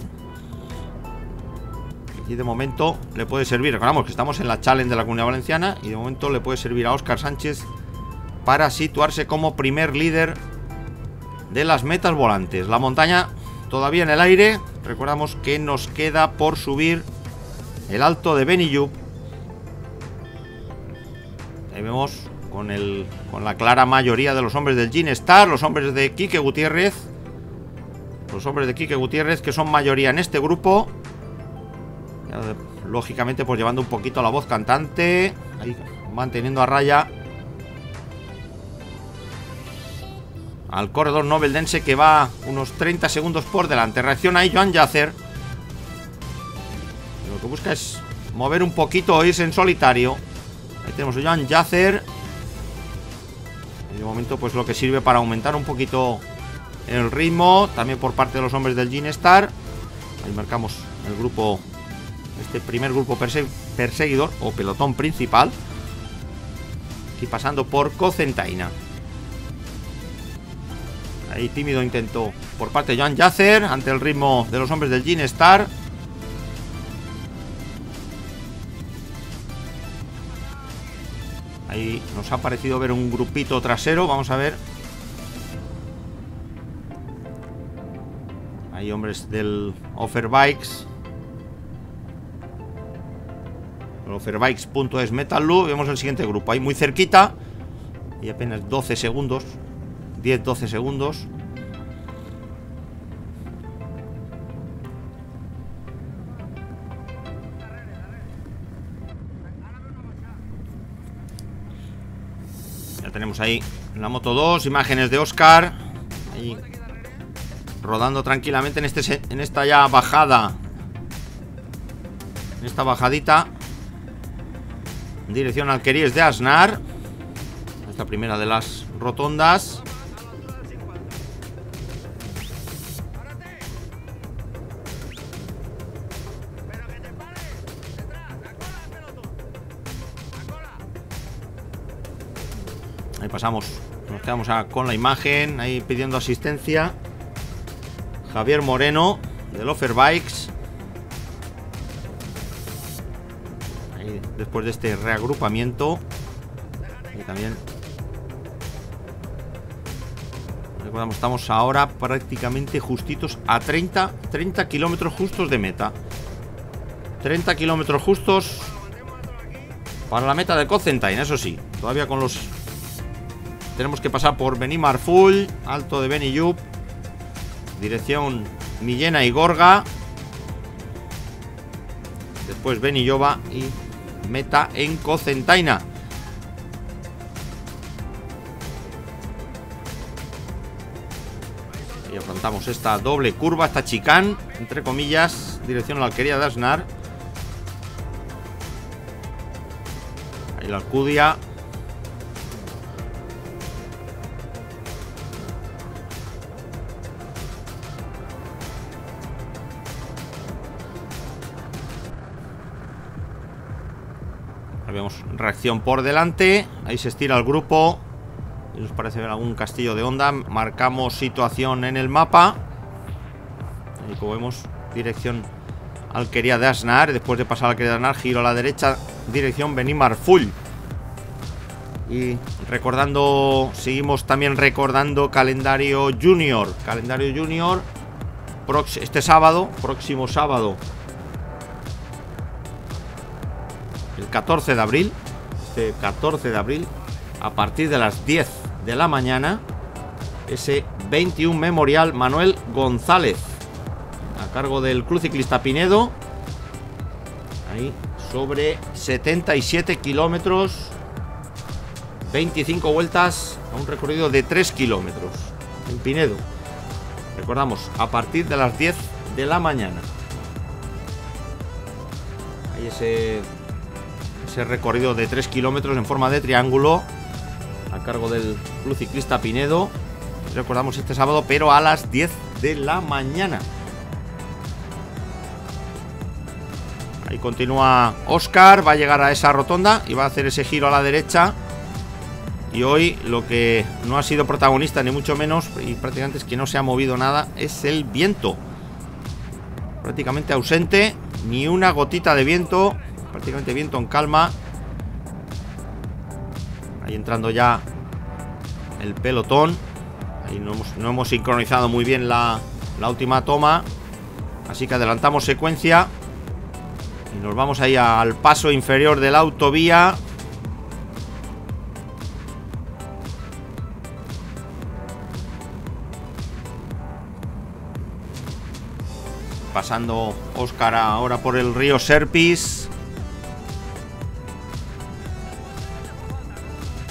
Y de momento le puede servir. Recordamos que estamos en la Challenge de la Comunidad Valenciana. Y de momento le puede servir a Óscar Sánchez para situarse como primer líder de las metas volantes. La montaña todavía en el aire. Recordamos que nos queda por subir el Alto de Benilloba. Ahí vemos con, el, con la clara mayoría de los hombres del Ginestar, los hombres de Quique Gutiérrez. Los hombres de Quique Gutiérrez, que son mayoría en este grupo. Lógicamente, pues llevando un poquito la voz cantante. Ahí manteniendo a raya al corredor noveldense, que va unos treinta segundos por delante. Reacciona ahí Joan Llácer. Lo que busca es mover un poquito o irse en solitario. Ahí tenemos a Joan Llácer. De momento, pues lo que sirve para aumentar un poquito el ritmo. También por parte de los hombres del Ginestar. Ahí marcamos el grupo, este primer grupo perse perseguidor o pelotón principal. Y pasando por Cocentaina. Ahí tímido intento por parte de Joan Llácer ante el ritmo de los hombres del Ginestar. Ahí nos ha parecido ver un grupito trasero. Vamos a ver. Hay hombres del Offerbikes. Offerbikes.es Metal Loop. Vemos el siguiente grupo. Ahí muy cerquita. Y apenas doce segundos. diez doce segundos. Ya tenemos ahí en la moto dos imágenes de Óscar ahí rodando tranquilamente en, este, en esta ya bajada, en esta bajadita en dirección al Alqueríes de Aznar, esta primera de las rotondas. Ahí pasamos, nos quedamos a, con la imagen, ahí pidiendo asistencia Javier Moreno, del Offerbikes. Ahí, después de este reagrupamiento. Y también recordamos, estamos ahora prácticamente justitos a treinta, treinta kilómetros justos de meta. treinta kilómetros justos para la meta de Cocentaina, eso sí. Todavía con los... Tenemos que pasar por Benimarfull, Alto de Benillup, dirección Millena y Gorga. Después Benilloba y meta en Cocentaina. Y afrontamos esta doble curva, esta chicán, entre comillas, dirección a la Alquería de Aznar. Ahí la Alcudia. Ahí vemos reacción por delante. Ahí se estira el grupo. Nos parece ver algún castillo de onda. Marcamos situación en el mapa. Y como vemos, dirección Alquería de Aznar. Después de pasar Alquería de Aznar, giro a la derecha, dirección Benimarfull. Y recordando, seguimos también recordando calendario junior. Calendario junior este sábado, próximo sábado, el catorce de abril. Este catorce de abril, a partir de las diez de la mañana, ese veintiuno Memorial Manuel González, a cargo del Club Ciclista Pinedo. Ahí sobre setenta y siete kilómetros, veinticinco vueltas a un recorrido de tres kilómetros en Pinedo. Recordamos, a partir de las diez de la mañana. Ahí ese, ese recorrido de tres kilómetros en forma de triángulo, a cargo del Club Ciclista Pinedo. Recordamos, este sábado, pero a las diez de la mañana. Ahí continúa Óscar, va a llegar a esa rotonda y va a hacer ese giro a la derecha. Y hoy lo que no ha sido protagonista, ni mucho menos, y prácticamente es que no se ha movido nada, es el viento. Prácticamente ausente, ni una gotita de viento, prácticamente viento en calma. Ahí entrando ya el pelotón. Ahí no hemos, no hemos sincronizado muy bien la, la última toma, así que adelantamos secuencia. Y nos vamos ahí al paso inferior de la autovía. Pasando Óscar ahora por el río Serpis.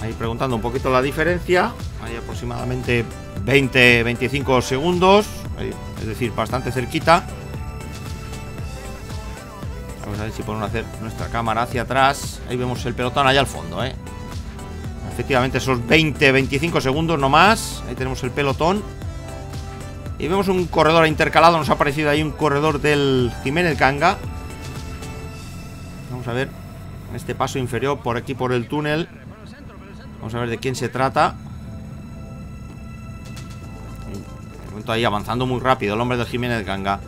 Ahí preguntando un poquito la diferencia. Hay aproximadamente veinte, veinticinco segundos. Ahí, es decir, bastante cerquita. Vamos a ver si podemos hacer nuestra cámara hacia atrás. Ahí vemos el pelotón allá al fondo, ¿eh? Efectivamente, esos veinte, veinticinco segundos, no más. Ahí tenemos el pelotón. Y vemos un corredor intercalado. Nos ha aparecido ahí un corredor del Jiménez Ganga. Vamos a ver este paso inferior por aquí, por el túnel. Vamos a ver de quién se trata. De momento ahí avanzando muy rápido el hombre del Jiménez Ganga.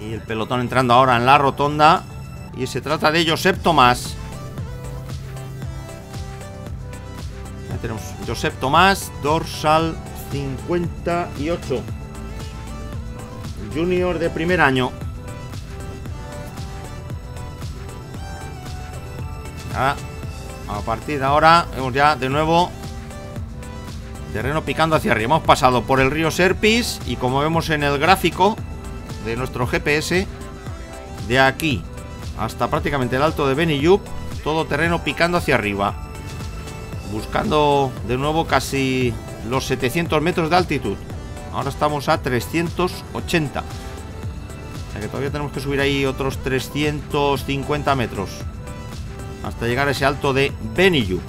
Y el pelotón entrando ahora en la rotonda. Y se trata de Josep Tomás. Ya tenemos Josep Tomás, dorsal cincuenta y ocho. Junior de primer año. Ya, a partir de ahora, vemos ya de nuevo terreno picando hacia arriba. Hemos pasado por el río Serpis y como vemos en el gráfico de nuestro G P S, de aquí hasta prácticamente el Alto de Benillup, todo terreno picando hacia arriba, buscando de nuevo casi los setecientos metros de altitud. Ahora estamos a trescientos ochenta, o sea que todavía tenemos que subir ahí otros trescientos cincuenta metros hasta llegar a ese Alto de Benillup.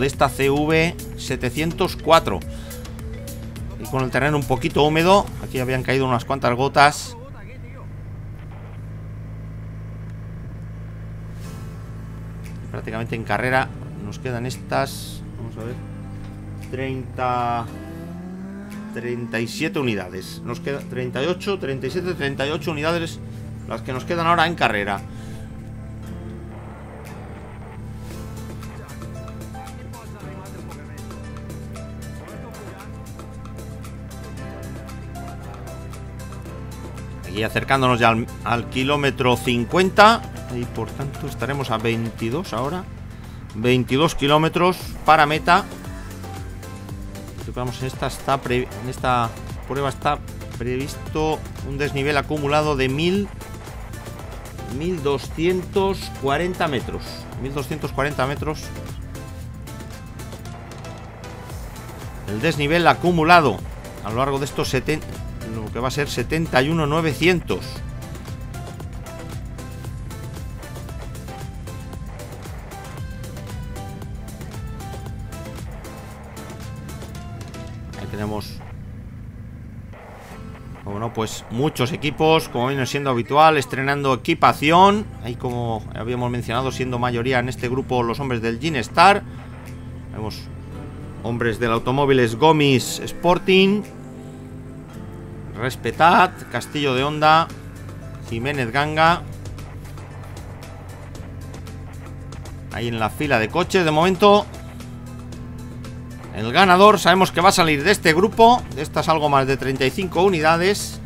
de esta C V setecientos cuatro. Y con el terreno un poquito húmedo, aquí habían caído unas cuantas gotas. Prácticamente en carrera. Nos quedan estas, vamos a ver, treinta, treinta y siete unidades. Nos queda treinta y ocho, treinta y siete, treinta y ocho unidades las que nos quedan ahora en carrera. Y acercándonos ya al, al kilómetro cincuenta. Y por tanto estaremos a veintidós ahora, veintidós kilómetros para meta. Vamos, en esta, está pre, en esta prueba está previsto un desnivel acumulado de mil, mil doscientos cuarenta metros. mil doscientos cuarenta metros. El desnivel acumulado a lo largo de estos setenta, lo que va a ser setenta y un mil novecientos. Ahí tenemos, bueno, pues muchos equipos, como viene siendo habitual, estrenando equipación. Ahí, como habíamos mencionado, siendo mayoría en este grupo los hombres del Ginestar. Vemos hombres del Automóviles Gomis Sporting, Respetad, Castillo de Onda, Jiménez Ganga. Ahí en la fila de coches, de momento el ganador sabemos que va a salir de este grupo, de estas algo más de treinta y cinco unidades.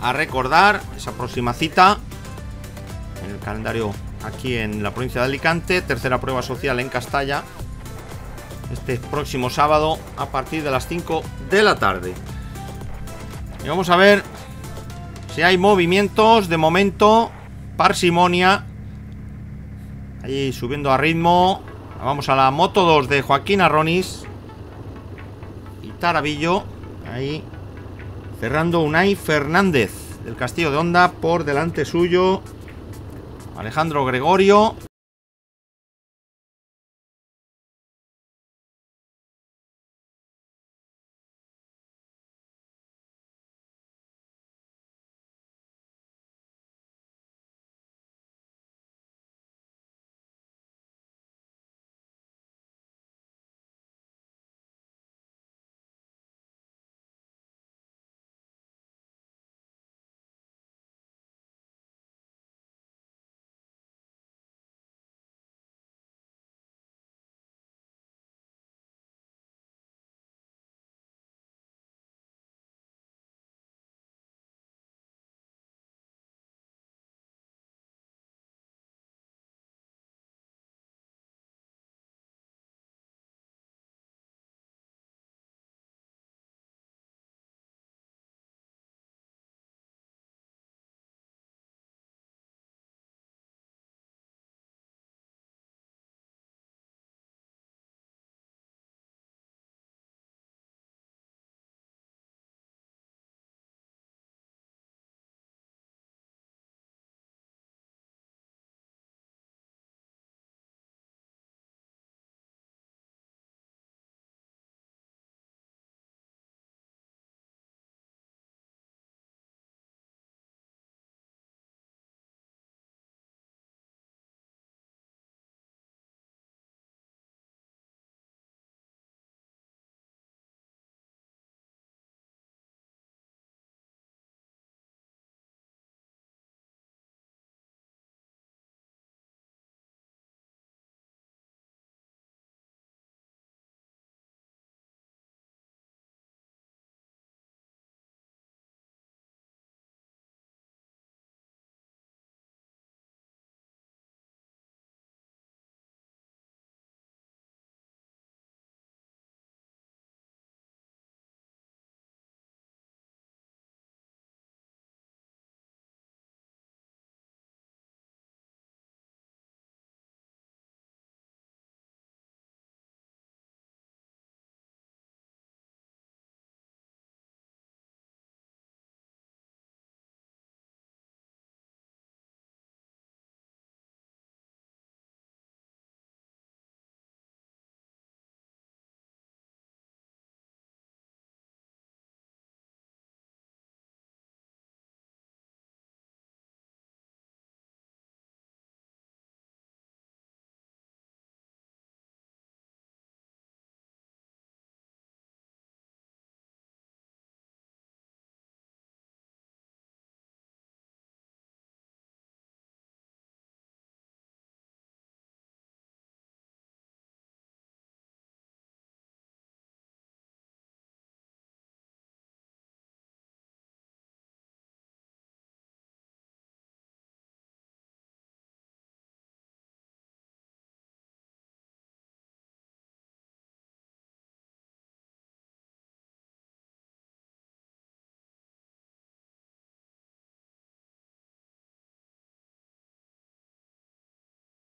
A recordar esa próxima cita en el calendario aquí en la provincia de Alicante, tercera prueba social en Castalla, este próximo sábado a partir de las cinco de la tarde. Y vamos a ver si hay movimientos. De momento, parsimonia, ahí subiendo a ritmo. Vamos a la moto dos de Joaquín Arronis y Taravillo, ahí cerrando Unai Fernández del Castillo de Onda, por delante suyo Alejandro Gregorio.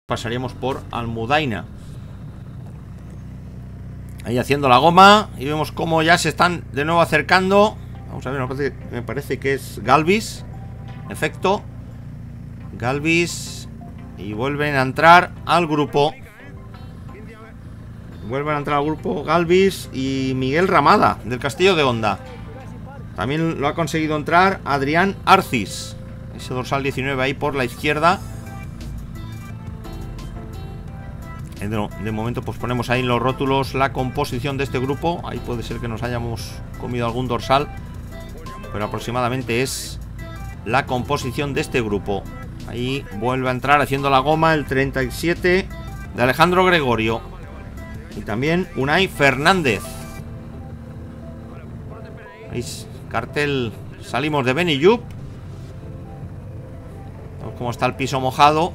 pasaríamos por Almudaina. Ahí haciendo la goma. Y vemos cómo ya se están de nuevo acercando. Vamos a ver, me parece, me parece que es Galvis. Efecto Galvis. Y vuelven a entrar al grupo. Vuelven a entrar al grupo Galvis y Miguel Ramada, del Castillo de Onda. También lo ha conseguido entrar Adrián Arcis. Ese dorsal diecinueve ahí por la izquierda. De momento pues ponemos ahí en los rótulos la composición de este grupo. Ahí puede ser que nos hayamos comido algún dorsal, pero aproximadamente es la composición de este grupo. Ahí vuelve a entrar haciendo la goma el treinta y siete de Alejandro Gregorio. Y también Unai Fernández. Ahí cartel. Salimos de Benillup. Vemos cómo está el piso mojado.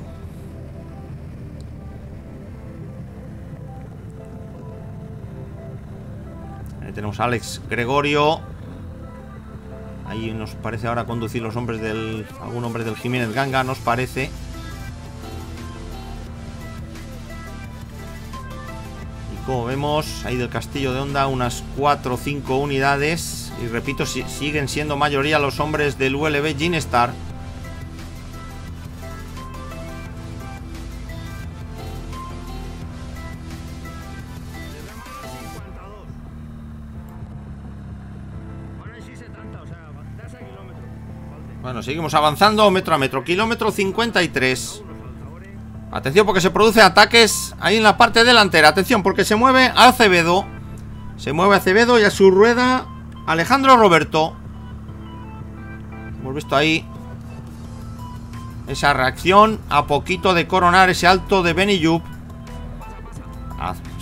Ahí tenemos a Alex Gregorio. Ahí nos parece ahora conducir los hombres del... algún hombre del Jiménez Ganga, nos parece. Como vemos, ahí del Castillo de Onda unas cuatro o cinco unidades. Y repito, si, siguen siendo mayoría los hombres del U L B Ginestar. Bueno, seguimos avanzando metro a metro. Kilómetro cincuenta y tres. Atención porque se producen ataques ahí en la parte delantera. Atención porque se mueve a Acevedo. Se mueve a Acevedo y a su rueda Alejandro Roberto. Hemos visto ahí esa reacción a poquito de coronar ese alto de Benillup.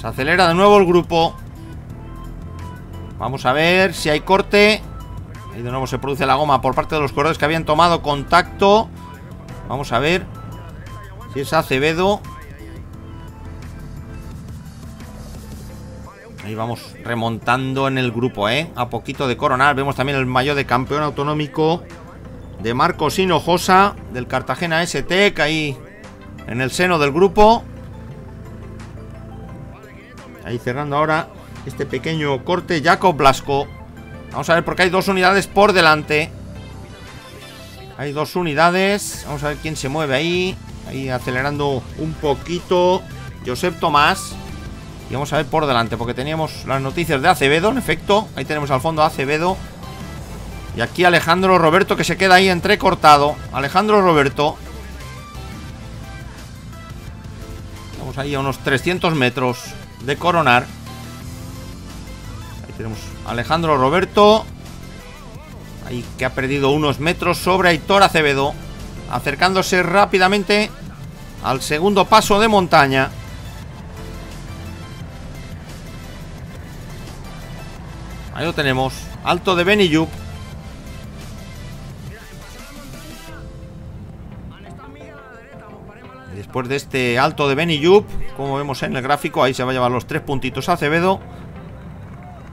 Se acelera de nuevo el grupo. Vamos a ver si hay corte. Ahí de nuevo se produce la goma por parte de los corredores que habían tomado contacto. Vamos a ver. Si es Acevedo. Ahí vamos remontando en el grupo, ¿eh? A poquito de coronar. Vemos también el maillot de campeón autonómico de Marcos Hinojosa, del Cartagena S T, que ahí en el seno del grupo. Ahí cerrando ahora este pequeño corte, Jacob Blasco. Vamos a ver porque hay dos unidades por delante. Hay dos unidades. Vamos a ver quién se mueve ahí. Ahí acelerando un poquito Josep Tomás. Y vamos a ver por delante, porque teníamos las noticias de Acevedo, en efecto. Ahí tenemos al fondo a Acevedo. Y aquí Alejandro Roberto, que se queda ahí entrecortado. Alejandro Roberto. Estamos ahí a unos trescientos metros de coronar. Ahí tenemos a Alejandro Roberto. Ahí que ha perdido unos metros sobre Aitor Acevedo. Acercándose rápidamente al segundo paso de montaña. Ahí lo tenemos. Alto de Benillup. Después de este alto de Benillup, como vemos en el gráfico, ahí se va a llevar los tres puntitos a Acevedo,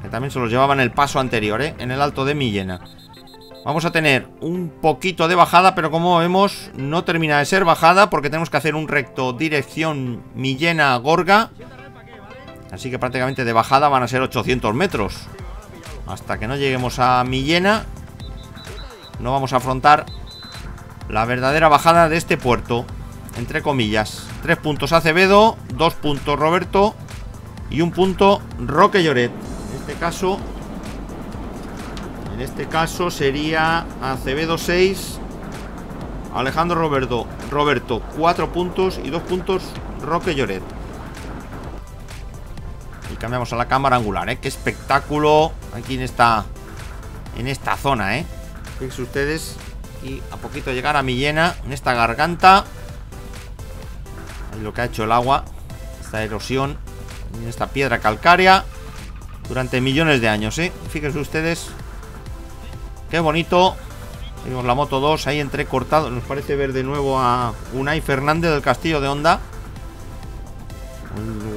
que también se los llevaba en el paso anterior, ¿eh? En el alto de Millena. Vamos a tener un poquito de bajada, pero como vemos no termina de ser bajada porque tenemos que hacer un recto dirección Millena-Gorga. Así que prácticamente de bajada van a ser ochocientos metros. Hasta que no lleguemos a Millena no vamos a afrontar la verdadera bajada de este puerto, entre comillas. Tres puntos Acevedo, dos puntos Roberto y un punto Roque Lloret. En este caso... En este caso sería Acevedo seis, Alejandro Roberto, Roberto cuatro puntos y dos puntos Roque Lloret. Y cambiamos a la cámara angular, ¿eh? Qué espectáculo aquí en esta, en esta zona, ¿eh? Fíjense ustedes, y a poquito llegar a Millena, en esta garganta. Ahí lo que ha hecho el agua, esta erosión, en esta piedra calcárea, durante millones de años, ¿eh? Fíjense ustedes. Qué bonito. Tenemos la moto dos ahí entrecortado. Nos parece ver de nuevo a Unai Fernández del Castillo de Onda.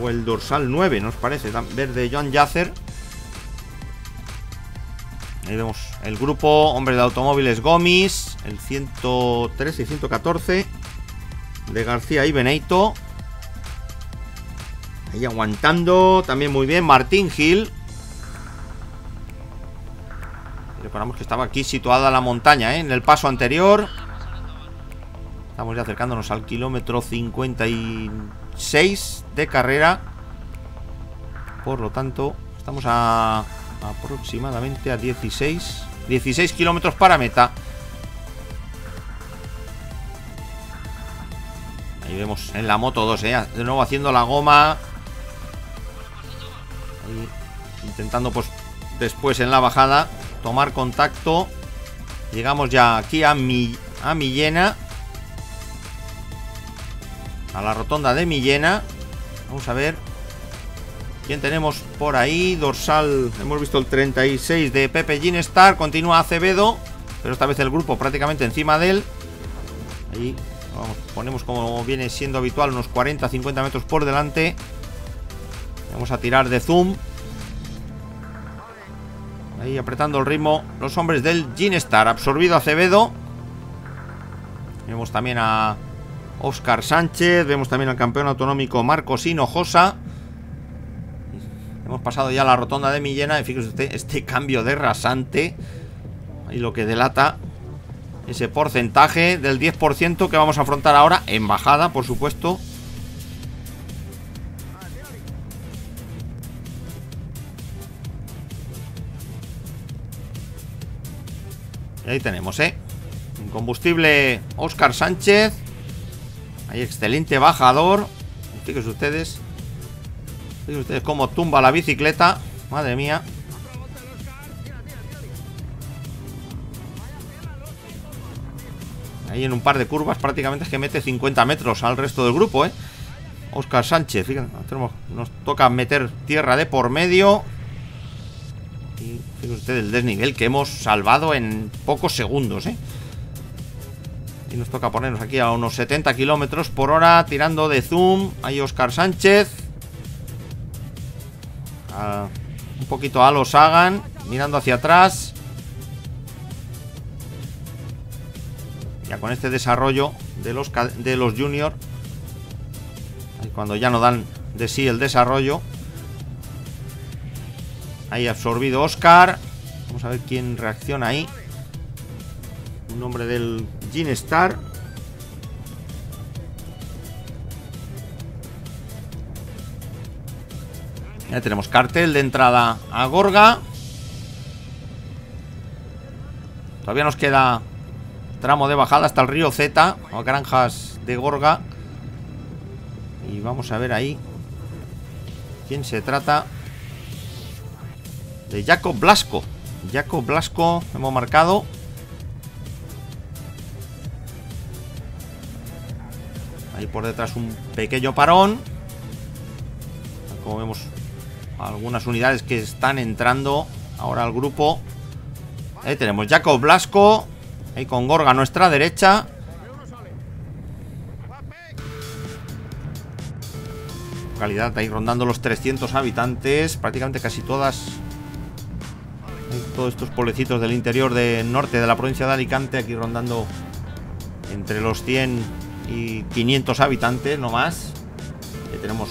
O el dorsal nueve, nos parece ver de Joan Llácer. Ahí vemos el grupo. Hombre de automóviles Gomis. El ciento trece y ciento catorce de García y Benito. Ahí aguantando también muy bien Martín Gil. Recordamos que estaba aquí situada la montaña, ¿eh? En el paso anterior. Estamos ya acercándonos al kilómetro cincuenta y seis de carrera. Por lo tanto, estamos a aproximadamente a dieciséis, dieciséis kilómetros para meta. Ahí vemos en la moto dos, ¿eh? De nuevo haciendo la goma. Ahí, intentando, pues, después en la bajada tomar contacto. Llegamos ya aquí a, Mi, a Millena, a la rotonda de Millena. Vamos a ver quién tenemos por ahí. Dorsal, hemos visto el treinta y seis de Pepe Ginestar. Continúa Acevedo, pero esta vez el grupo prácticamente encima de él. Ahí vamos, ponemos, como viene siendo habitual, unos cuarenta a cincuenta metros por delante. Vamos a tirar de zoom. Ahí apretando el ritmo los hombres del Ginestar. Absorbido Acevedo. Vemos también a Óscar Sánchez. Vemos también al campeón autonómico Marcos Hinojosa. Hemos pasado ya la rotonda de Millena. Y fíjese usted este cambio de rasante. Ahí lo que delata ese porcentaje del diez por ciento que vamos a afrontar ahora en bajada, por supuesto. Ahí tenemos, ¿eh? En combustible Óscar Sánchez. Ahí excelente bajador. Fíjense ustedes. Fíjense ustedes cómo tumba la bicicleta. Madre mía. Ahí en un par de curvas prácticamente es que mete cincuenta metros al resto del grupo, ¿eh? Óscar Sánchez. Fíjense, nos toca meter tierra de por medio. Y fíjense ustedes el desnivel que hemos salvado en pocos segundos, ¿eh? Y nos toca ponernos aquí a unos setenta kilómetros por hora, tirando de zoom. Ahí Óscar Sánchez. A, un poquito a los Sagan, mirando hacia atrás. Ya con este desarrollo de los, de los juniors, cuando ya no dan de sí el desarrollo. Ahí absorbido Óscar. Vamos a ver quién reacciona ahí. Un hombre del Ginestar. Ya tenemos cartel de entrada a Gorga. Todavía nos queda tramo de bajada hasta el río Z, o granjas de Gorga. Y vamos a ver ahí quién se trata. De Jacob Blasco. Jacob Blasco hemos marcado. Ahí por detrás un pequeño parón. Como vemos, algunas unidades que están entrando ahora al grupo. Ahí tenemos Jacob Blasco. Ahí con Gorga a nuestra derecha. Localidad ahí rondando los trescientos habitantes. Prácticamente casi todas. Todos estos pueblecitos del interior de norte de la provincia de Alicante, aquí rondando entre los cien y quinientos habitantes, no más. Que tenemos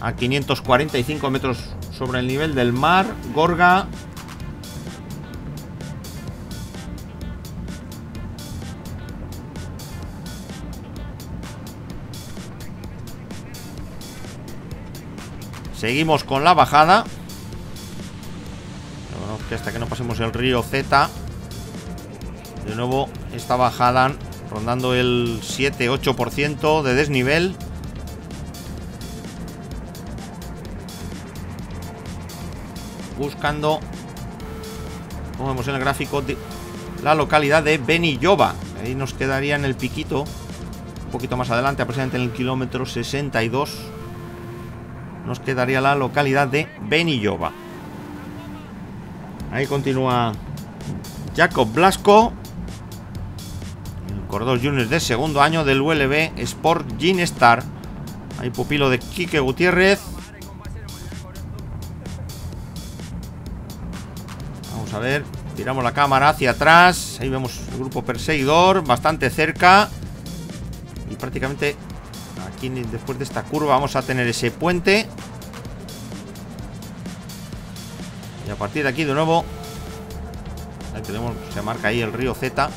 a quinientos cuarenta y cinco metros sobre el nivel del mar. Gorga. Seguimos con la bajada. Hasta que no pasemos el río Z. De nuevo esta bajada rondando el siete a ocho por ciento de desnivel. Buscando, como vemos en el gráfico, la localidad de Benilloba. Ahí nos quedaría en el piquito, un poquito más adelante, aproximadamente en el kilómetro sesenta y dos. Nos quedaría la localidad de Benilloba. Ahí continúa Jacob Blasco, el corredor juniors de segundo año del U L B Sport Ginestar. Ahí pupilo de Quique Gutiérrez. Vamos a ver, tiramos la cámara hacia atrás. Ahí vemos el grupo perseguidor, bastante cerca. Y prácticamente Aquí después de esta curva vamos a tener ese puente. Y a partir de aquí de nuevo ahí tenemos, se marca ahí el río Z.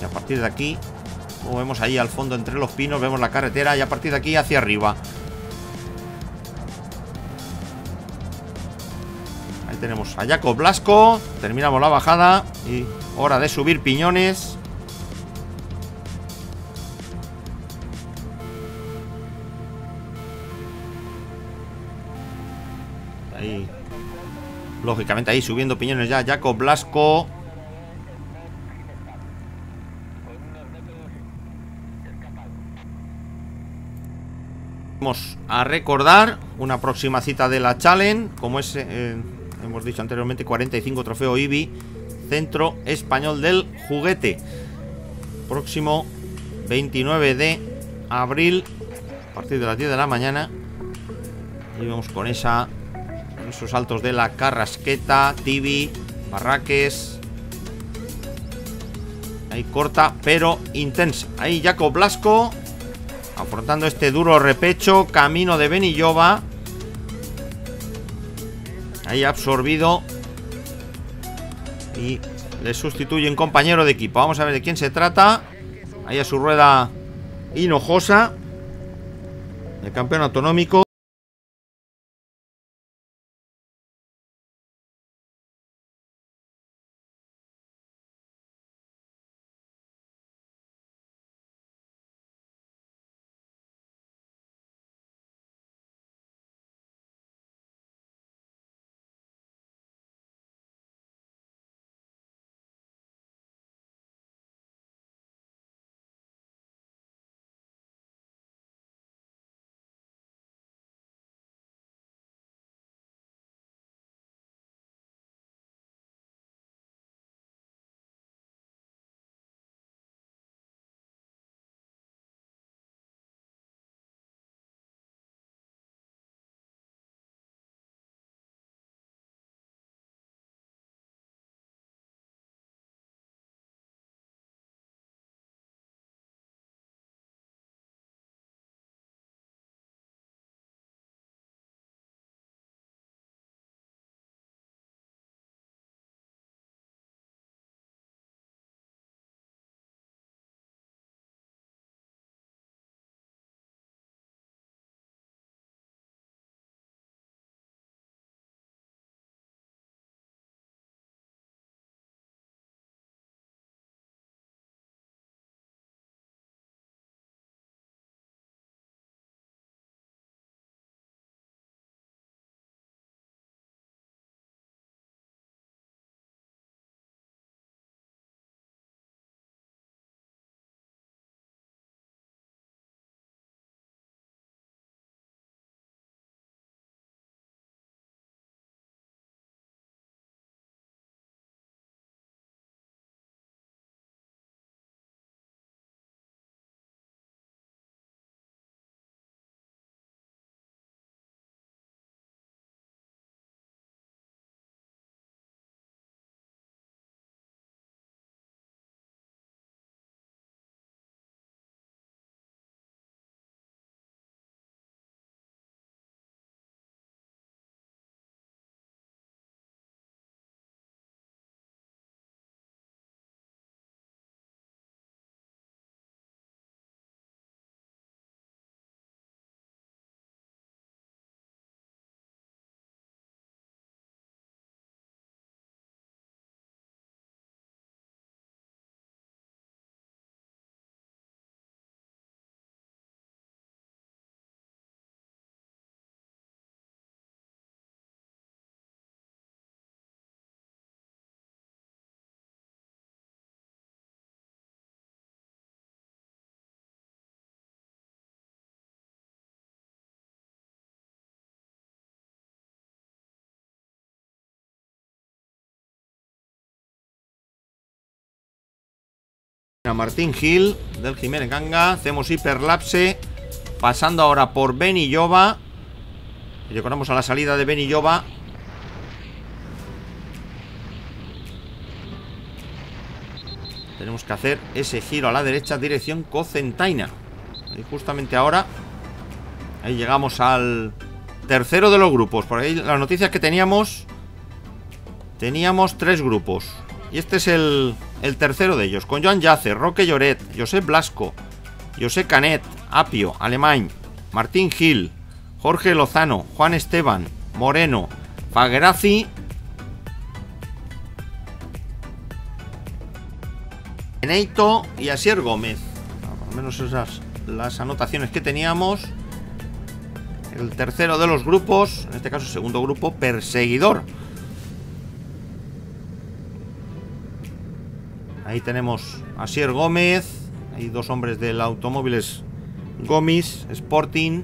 Y a partir de aquí, como vemos ahí al fondo entre los pinos, vemos la carretera. Y a partir de aquí hacia arriba ahí tenemos a Jacob Blasco. Terminamos la bajada y hora de subir piñones. Ahí, lógicamente ahí subiendo piñones ya Jacob Blasco. Vamos a recordar una próxima cita de la Challenge, como es, eh, hemos dicho anteriormente, cuarenta y cinco Trofeo I B I, Centro Español del Juguete. Próximo veintinueve de abril, a partir de las diez de la mañana. Y vamos con esa... esos saltos de la Carrasqueta, Tibi, Barraques. Ahí corta pero intensa. Ahí Jacob Blasco afrontando este duro repecho, camino de Benilloba. Ahí absorbido y le sustituye un compañero de equipo. Vamos a ver de quién se trata. Ahí a su rueda Hinojosa, el campeón autonómico. A Martín Gil del Jiménez Ganga, hacemos hiperlapse pasando ahora por Benilloba y llegamos a la salida de Benilloba. Tenemos que hacer ese giro a la derecha dirección Cocentaina. Y justamente ahora ahí llegamos al tercero de los grupos. Por ahí las noticias que teníamos, teníamos tres grupos y este es el, el tercero de ellos, con Joan Llácer, Roque Lloret, Josep Blasco, José Canet, Apio, Alemán, Martín Gil, Jorge Lozano, Juan Esteban, Moreno, Fagerazzi, Eneito y Asier Gómez. Por lo menos esas las anotaciones que teníamos. El tercero de los grupos, en este caso el segundo grupo, perseguidor. Ahí tenemos a Asier Gómez. Hay dos hombres del Automóviles Gomis Sporting.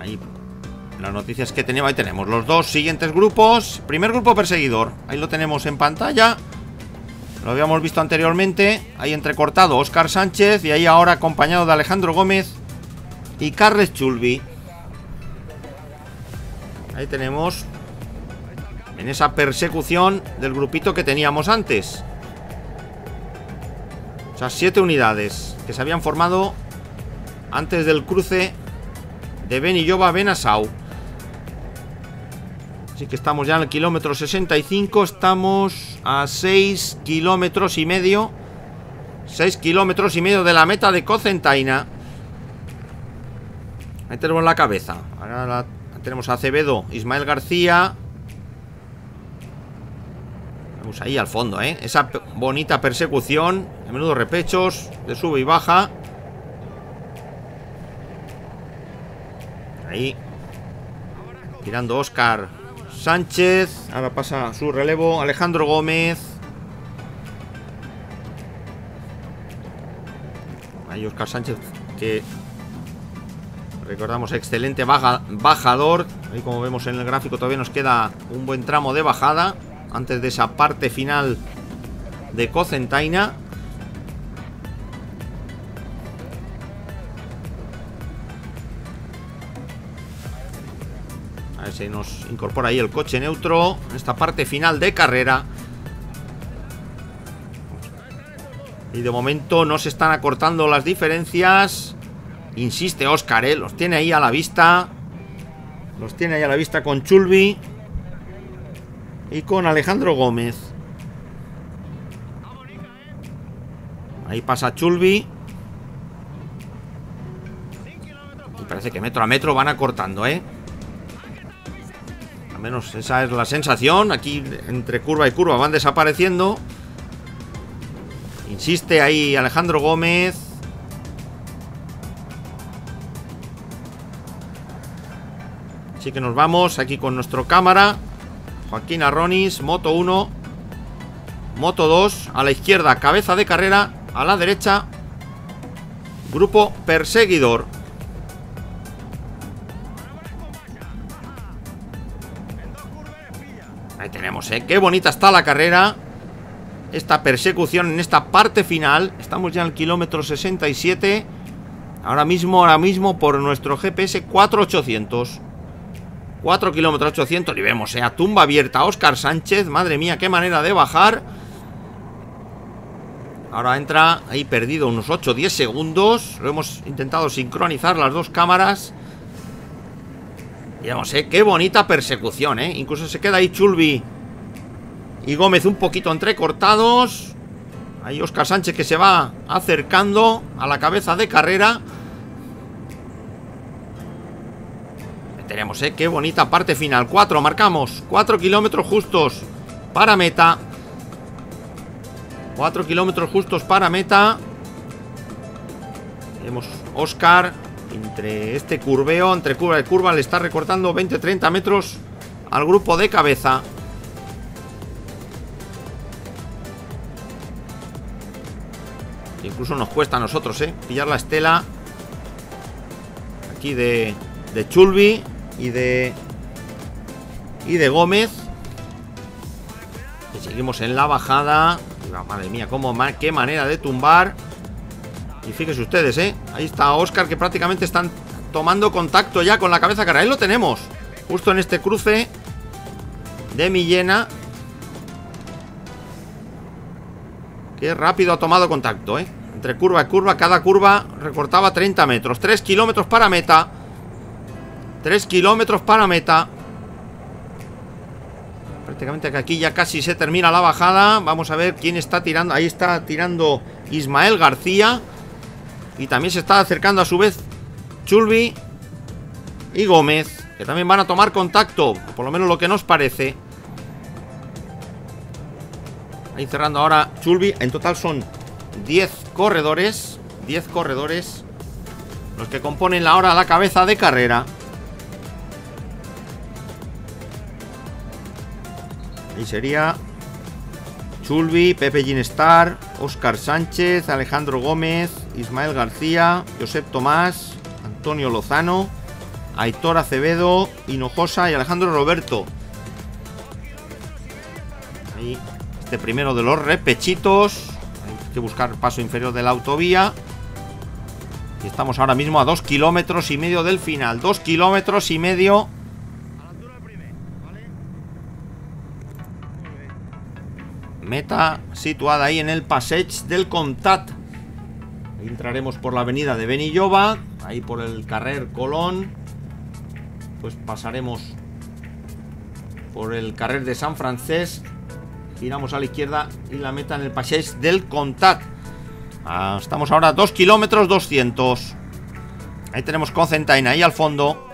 Ahí las noticias que tenemos. Ahí tenemos los dos siguientes grupos. Primer grupo perseguidor. Ahí lo tenemos en pantalla. Lo habíamos visto anteriormente, ahí entrecortado Óscar Sánchez y ahí ahora acompañado de Alejandro Gómez y Carles Chulbi. Ahí tenemos en esa persecución del grupito que teníamos antes. O sea, siete unidades que se habían formado antes del cruce de Benilloba a Benasau. Así que estamos ya en el kilómetro sesenta y cinco, estamos a seis kilómetros y medio. seis kilómetros y medio de la meta de Cocentaina. Ahí tenemos la cabeza. Ahora la, tenemos a Acevedo, Ismael García. Vamos ahí al fondo, ¿eh? Esa bonita persecución. A menudo repechos de sube y baja. Ahí. Tirando Óscar Sánchez, ahora pasa su relevo Alejandro Gómez. Ahí Óscar Sánchez, que recordamos excelente baja, bajador. Ahí como vemos en el gráfico todavía nos queda un buen tramo de bajada antes de esa parte final de Cocentaina. Se nos incorpora ahí el coche neutro en esta parte final de carrera. Y de momento no se están acortando las diferencias. Insiste Óscar, ¿eh? Los tiene ahí a la vista. Los tiene ahí a la vista con Chulbi y con Alejandro Gómez. Ahí pasa Chulbi. Y parece que metro a metro van acortando, ¿eh? Al menos esa es la sensación. Aquí entre curva y curva van desapareciendo. Insiste ahí Alejandro Gómez. Así que nos vamos aquí con nuestro cámara. Joaquín Arronis, moto uno, moto dos. A la izquierda, cabeza de carrera. A la derecha, grupo perseguidor. Ahí tenemos, ¿eh? Qué bonita está la carrera. Esta persecución en esta parte final. Estamos ya en el kilómetro sesenta y siete. Ahora mismo, ahora mismo por nuestro G P S cuatro mil ochocientos. cuatro kilómetros ochocientos. Y vemos, ¿eh? A tumba abierta Óscar Sánchez. Madre mía, qué manera de bajar. Ahora entra ahí perdido unos ocho a diez segundos. Lo hemos intentado sincronizar las dos cámaras. Digamos, ¿eh? Qué bonita persecución, ¿eh? Incluso se queda ahí Chulbi y Gómez un poquito entrecortados. Ahí Óscar Sánchez que se va acercando a la cabeza de carrera. Ahí tenemos, ¿eh? Qué bonita parte final. Cuatro, marcamos. Cuatro kilómetros justos para meta. Cuatro kilómetros justos para meta. Vemos Óscar... Entre este curveo, entre curva y curva, le está recortando veinte a treinta metros al grupo de cabeza. Incluso nos cuesta a nosotros, ¿eh? Pillar la estela aquí de, de Chulbi y de, y de Gómez. Y seguimos en la bajada. Madre mía, cómo, qué manera de tumbar. Y fíjense ustedes, ¿eh? Ahí está Óscar que prácticamente están tomando contacto ya con la cabeza carrera. Ahí lo tenemos. Justo en este cruce de Millena. Qué rápido ha tomado contacto, ¿eh? Entre curva y curva, cada curva recortaba treinta metros. tres kilómetros para meta. tres kilómetros para meta. Prácticamente que aquí ya casi se termina la bajada. Vamos a ver quién está tirando. Ahí está tirando Ismael García. Y también se está acercando a su vez Chulbi y Gómez, que también van a tomar contacto, por lo menos lo que nos parece. Ahí cerrando ahora Chulbi. En total son diez corredores. diez corredores los que componen ahora la cabeza de carrera. Y sería Chulbi, Pepe Ginestar, Óscar Sánchez, Alejandro Gómez, Ismael García, Josep Tomás, Antonio Lozano, Aitor Acevedo, Hinojosa y Alejandro Roberto. Ahí este primero de los repechitos. Hay que buscar paso inferior de la autovía. Y estamos ahora mismo a dos kilómetros y medio del final. Dos kilómetros y medio. Meta situada ahí en el Passeig del Comtat. Entraremos por la avenida de Benilloba, ahí por el carrer Colón, pues pasaremos por el carrer de San Francés, giramos a la izquierda y la meta en el Passeig del Comtat. Ah, estamos ahora a dos kilómetros doscientos. Ahí tenemos Cocentaina ahí al fondo.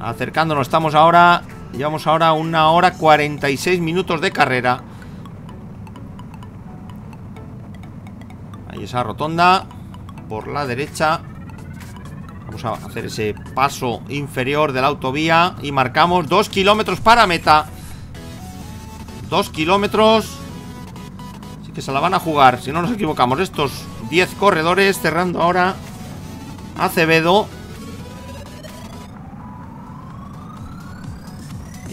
Acercándonos, estamos ahora... Llevamos ahora una hora cuarenta y seis minutos de carrera. Ahí esa rotonda. Por la derecha. Vamos a hacer ese paso inferior de la autovía. Y marcamos dos kilómetros para meta. dos kilómetros. Así que se la van a jugar, si no nos equivocamos, estos diez corredores. Cerrando ahora Acevedo.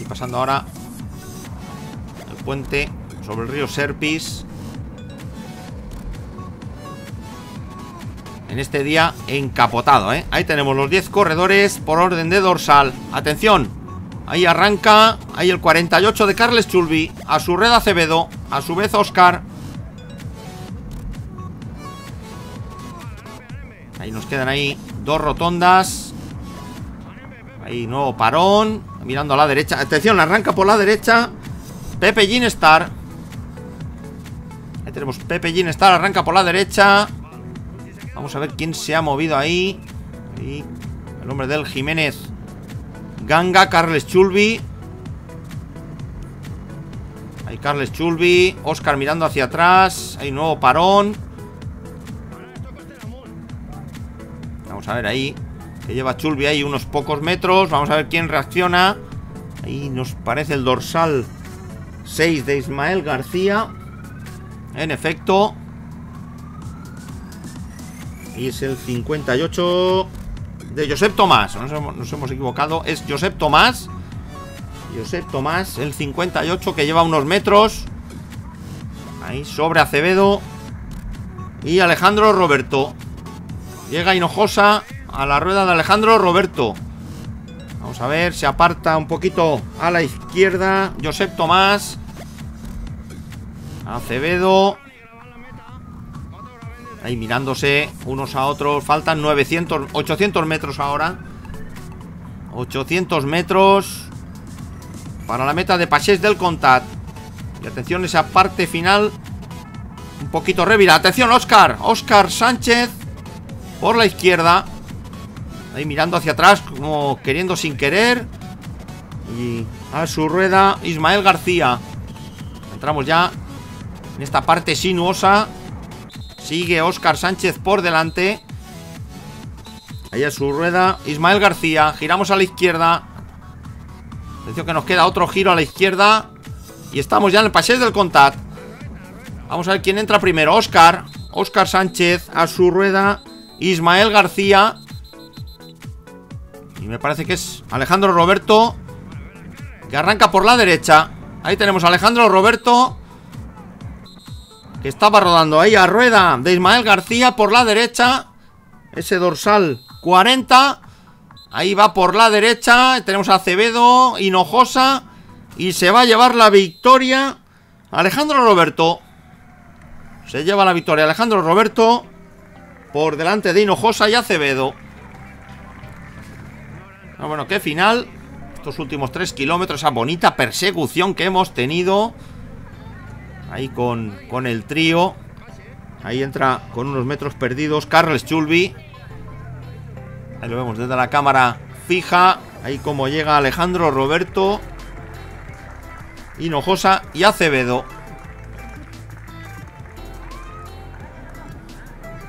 Pasando ahora el puente sobre el río Serpis. En este día encapotado, ¿eh? Ahí tenemos los diez corredores por orden de dorsal. Atención, ahí arranca. Ahí el cuarenta y ocho de Carles Chulbi. A su red Acevedo. A su vez Oscar. Ahí nos quedan ahí dos rotondas. Ahí nuevo parón. Mirando a la derecha. Atención, arranca por la derecha Pepe Ginestar. Ahí tenemos Pepe Ginestar. Arranca por la derecha. Vamos a ver quién se ha movido ahí. Ahí el hombre del Jiménez Ganga, Carles Chulbi. Ahí Carles Chulbi. Óscar mirando hacia atrás. Ahí nuevo parón. Vamos a ver ahí que lleva Chulbi ahí unos pocos metros. Vamos a ver quién reacciona. Ahí nos parece el dorsal seis de Ismael García. En efecto. Y es el cincuenta y ocho de Josep Tomás. Nos hemos, nos hemos equivocado. Es Josep Tomás. Josep Tomás, el cincuenta y ocho, que lleva unos metros. Ahí sobre Acevedo. Y Alejandro Roberto. Llega Hinojosa a la rueda de Alejandro Roberto. Vamos a ver, se aparta un poquito a la izquierda Josep Tomás. Acevedo. Ahí mirándose unos a otros. Faltan novecientos, ochocientos metros ahora. ochocientos metros para la meta de Passeig del Comtat. Y atención, esa parte final un poquito revira. Atención, Óscar. Óscar Sánchez por la izquierda. Ahí mirando hacia atrás, como queriendo sin querer. Y a su rueda Ismael García. Entramos ya en esta parte sinuosa. Sigue Óscar Sánchez por delante. Ahí a su rueda Ismael García. Giramos a la izquierda. Atención que nos queda otro giro a la izquierda. Y estamos ya en el Passeig del Comtat. Vamos a ver quién entra primero. Óscar. Óscar Sánchez. A su rueda Ismael García. Y me parece que es Alejandro Roberto, que arranca por la derecha. Ahí tenemos a Alejandro Roberto, que estaba rodando ahí a rueda de Ismael García por la derecha. Ese dorsal cuarenta. Ahí va por la derecha. Tenemos a Acevedo, Hinojosa. Y se va a llevar la victoria Alejandro Roberto. Se lleva la victoria Alejandro Roberto por delante de Hinojosa y Acevedo. Ah, bueno, qué final. Estos últimos tres kilómetros, esa bonita persecución que hemos tenido. Ahí con, con el trío. Ahí entra con unos metros perdidos Carles Chulbi. Ahí lo vemos desde la cámara fija. Ahí como llega Alejandro Roberto, Hinojosa y Acevedo.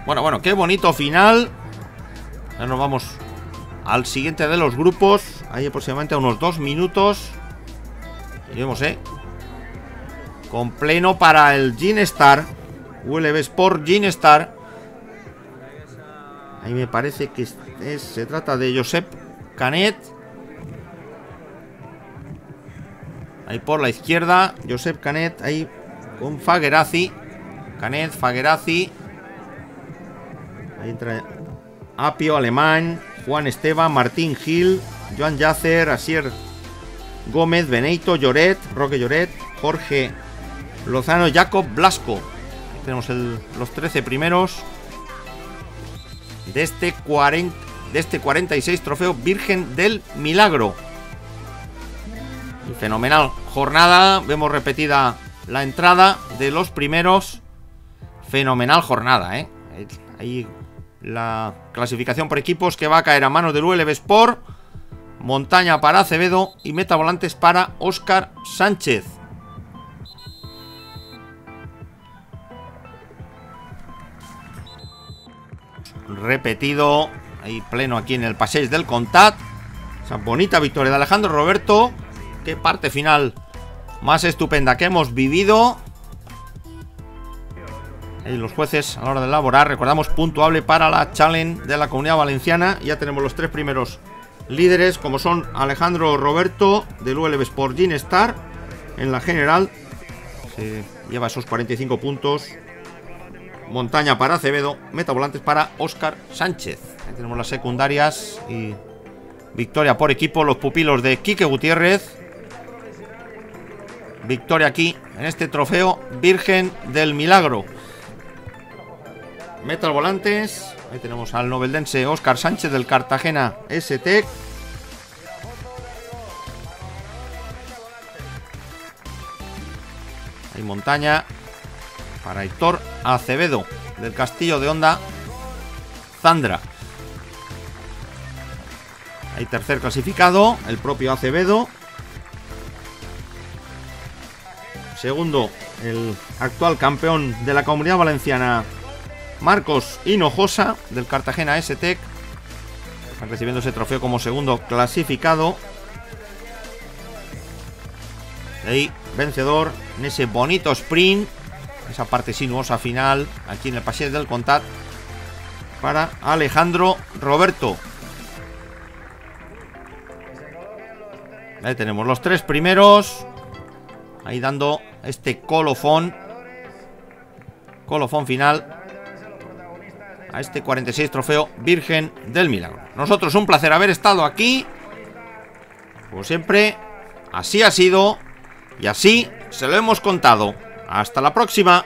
Bueno, bueno, qué bonito final. Ya nos vamos al siguiente de los grupos. Ahí aproximadamente a unos dos minutos. Y vemos, eh con pleno para el Ginestar, U L B Sport Ginestar. Ahí me parece que es, es, se trata de Josep Canet. Ahí por la izquierda Josep Canet, ahí con Faguerazzi. Canet, Faguerazzi. Ahí entra Apio, Alemán, Juan Esteban, Martín Gil, Joan Llácer, Asier Gómez, Benito, Lloret, Roque Lloret, Jorge Lozano, Jacob Blasco. Ahí tenemos el, los trece primeros de este, cuarenta, de este cuarenta y seis Trofeo Virgen del Milagro. Fenomenal jornada. Vemos repetida la entrada de los primeros. Fenomenal jornada, ¿eh? Ahí la clasificación por equipos que va a caer a manos del U L B Sport. Montaña para Acevedo y metavolantes para Óscar Sánchez. Repetido. Ahí pleno aquí en el Passeig del Comtat. Esa bonita victoria de Alejandro Roberto. Qué parte final más estupenda que hemos vivido. Y los jueces a la hora de elaborar, recordamos, puntuable para la Challenge de la Comunidad Valenciana. Ya tenemos los tres primeros líderes, como son Alejandro Roberto del U L B Sport Ginestar. En la general se lleva esos cuarenta y cinco puntos. Montaña para Acevedo, metavolantes para Óscar Sánchez. Ahí tenemos las secundarias y victoria por equipo, los pupilos de Quique Gutiérrez. Victoria aquí en este Trofeo Virgen del Milagro. Metal volantes. Ahí tenemos al noveldense Óscar Sánchez del Cartagena S T. Hay montaña para Aitor Acevedo del Castillo de Onda, Zandra. Hay tercer clasificado, el propio Acevedo. Segundo, el actual campeón de la Comunidad Valenciana, Marcos Hinojosa del Cartagena S T E C. Están recibiendo ese trofeo como segundo clasificado. Ahí, vencedor en ese bonito sprint, esa parte sinuosa final aquí en el Passeig del Comtat, para Alejandro Roberto. Ahí tenemos los tres primeros, ahí dando este colofón colofón final a este cuarenta y seis Trofeo Virgen del Milagro. Nosotros, un placer haber estado aquí. Como siempre, así ha sido y así se lo hemos contado. Hasta la próxima.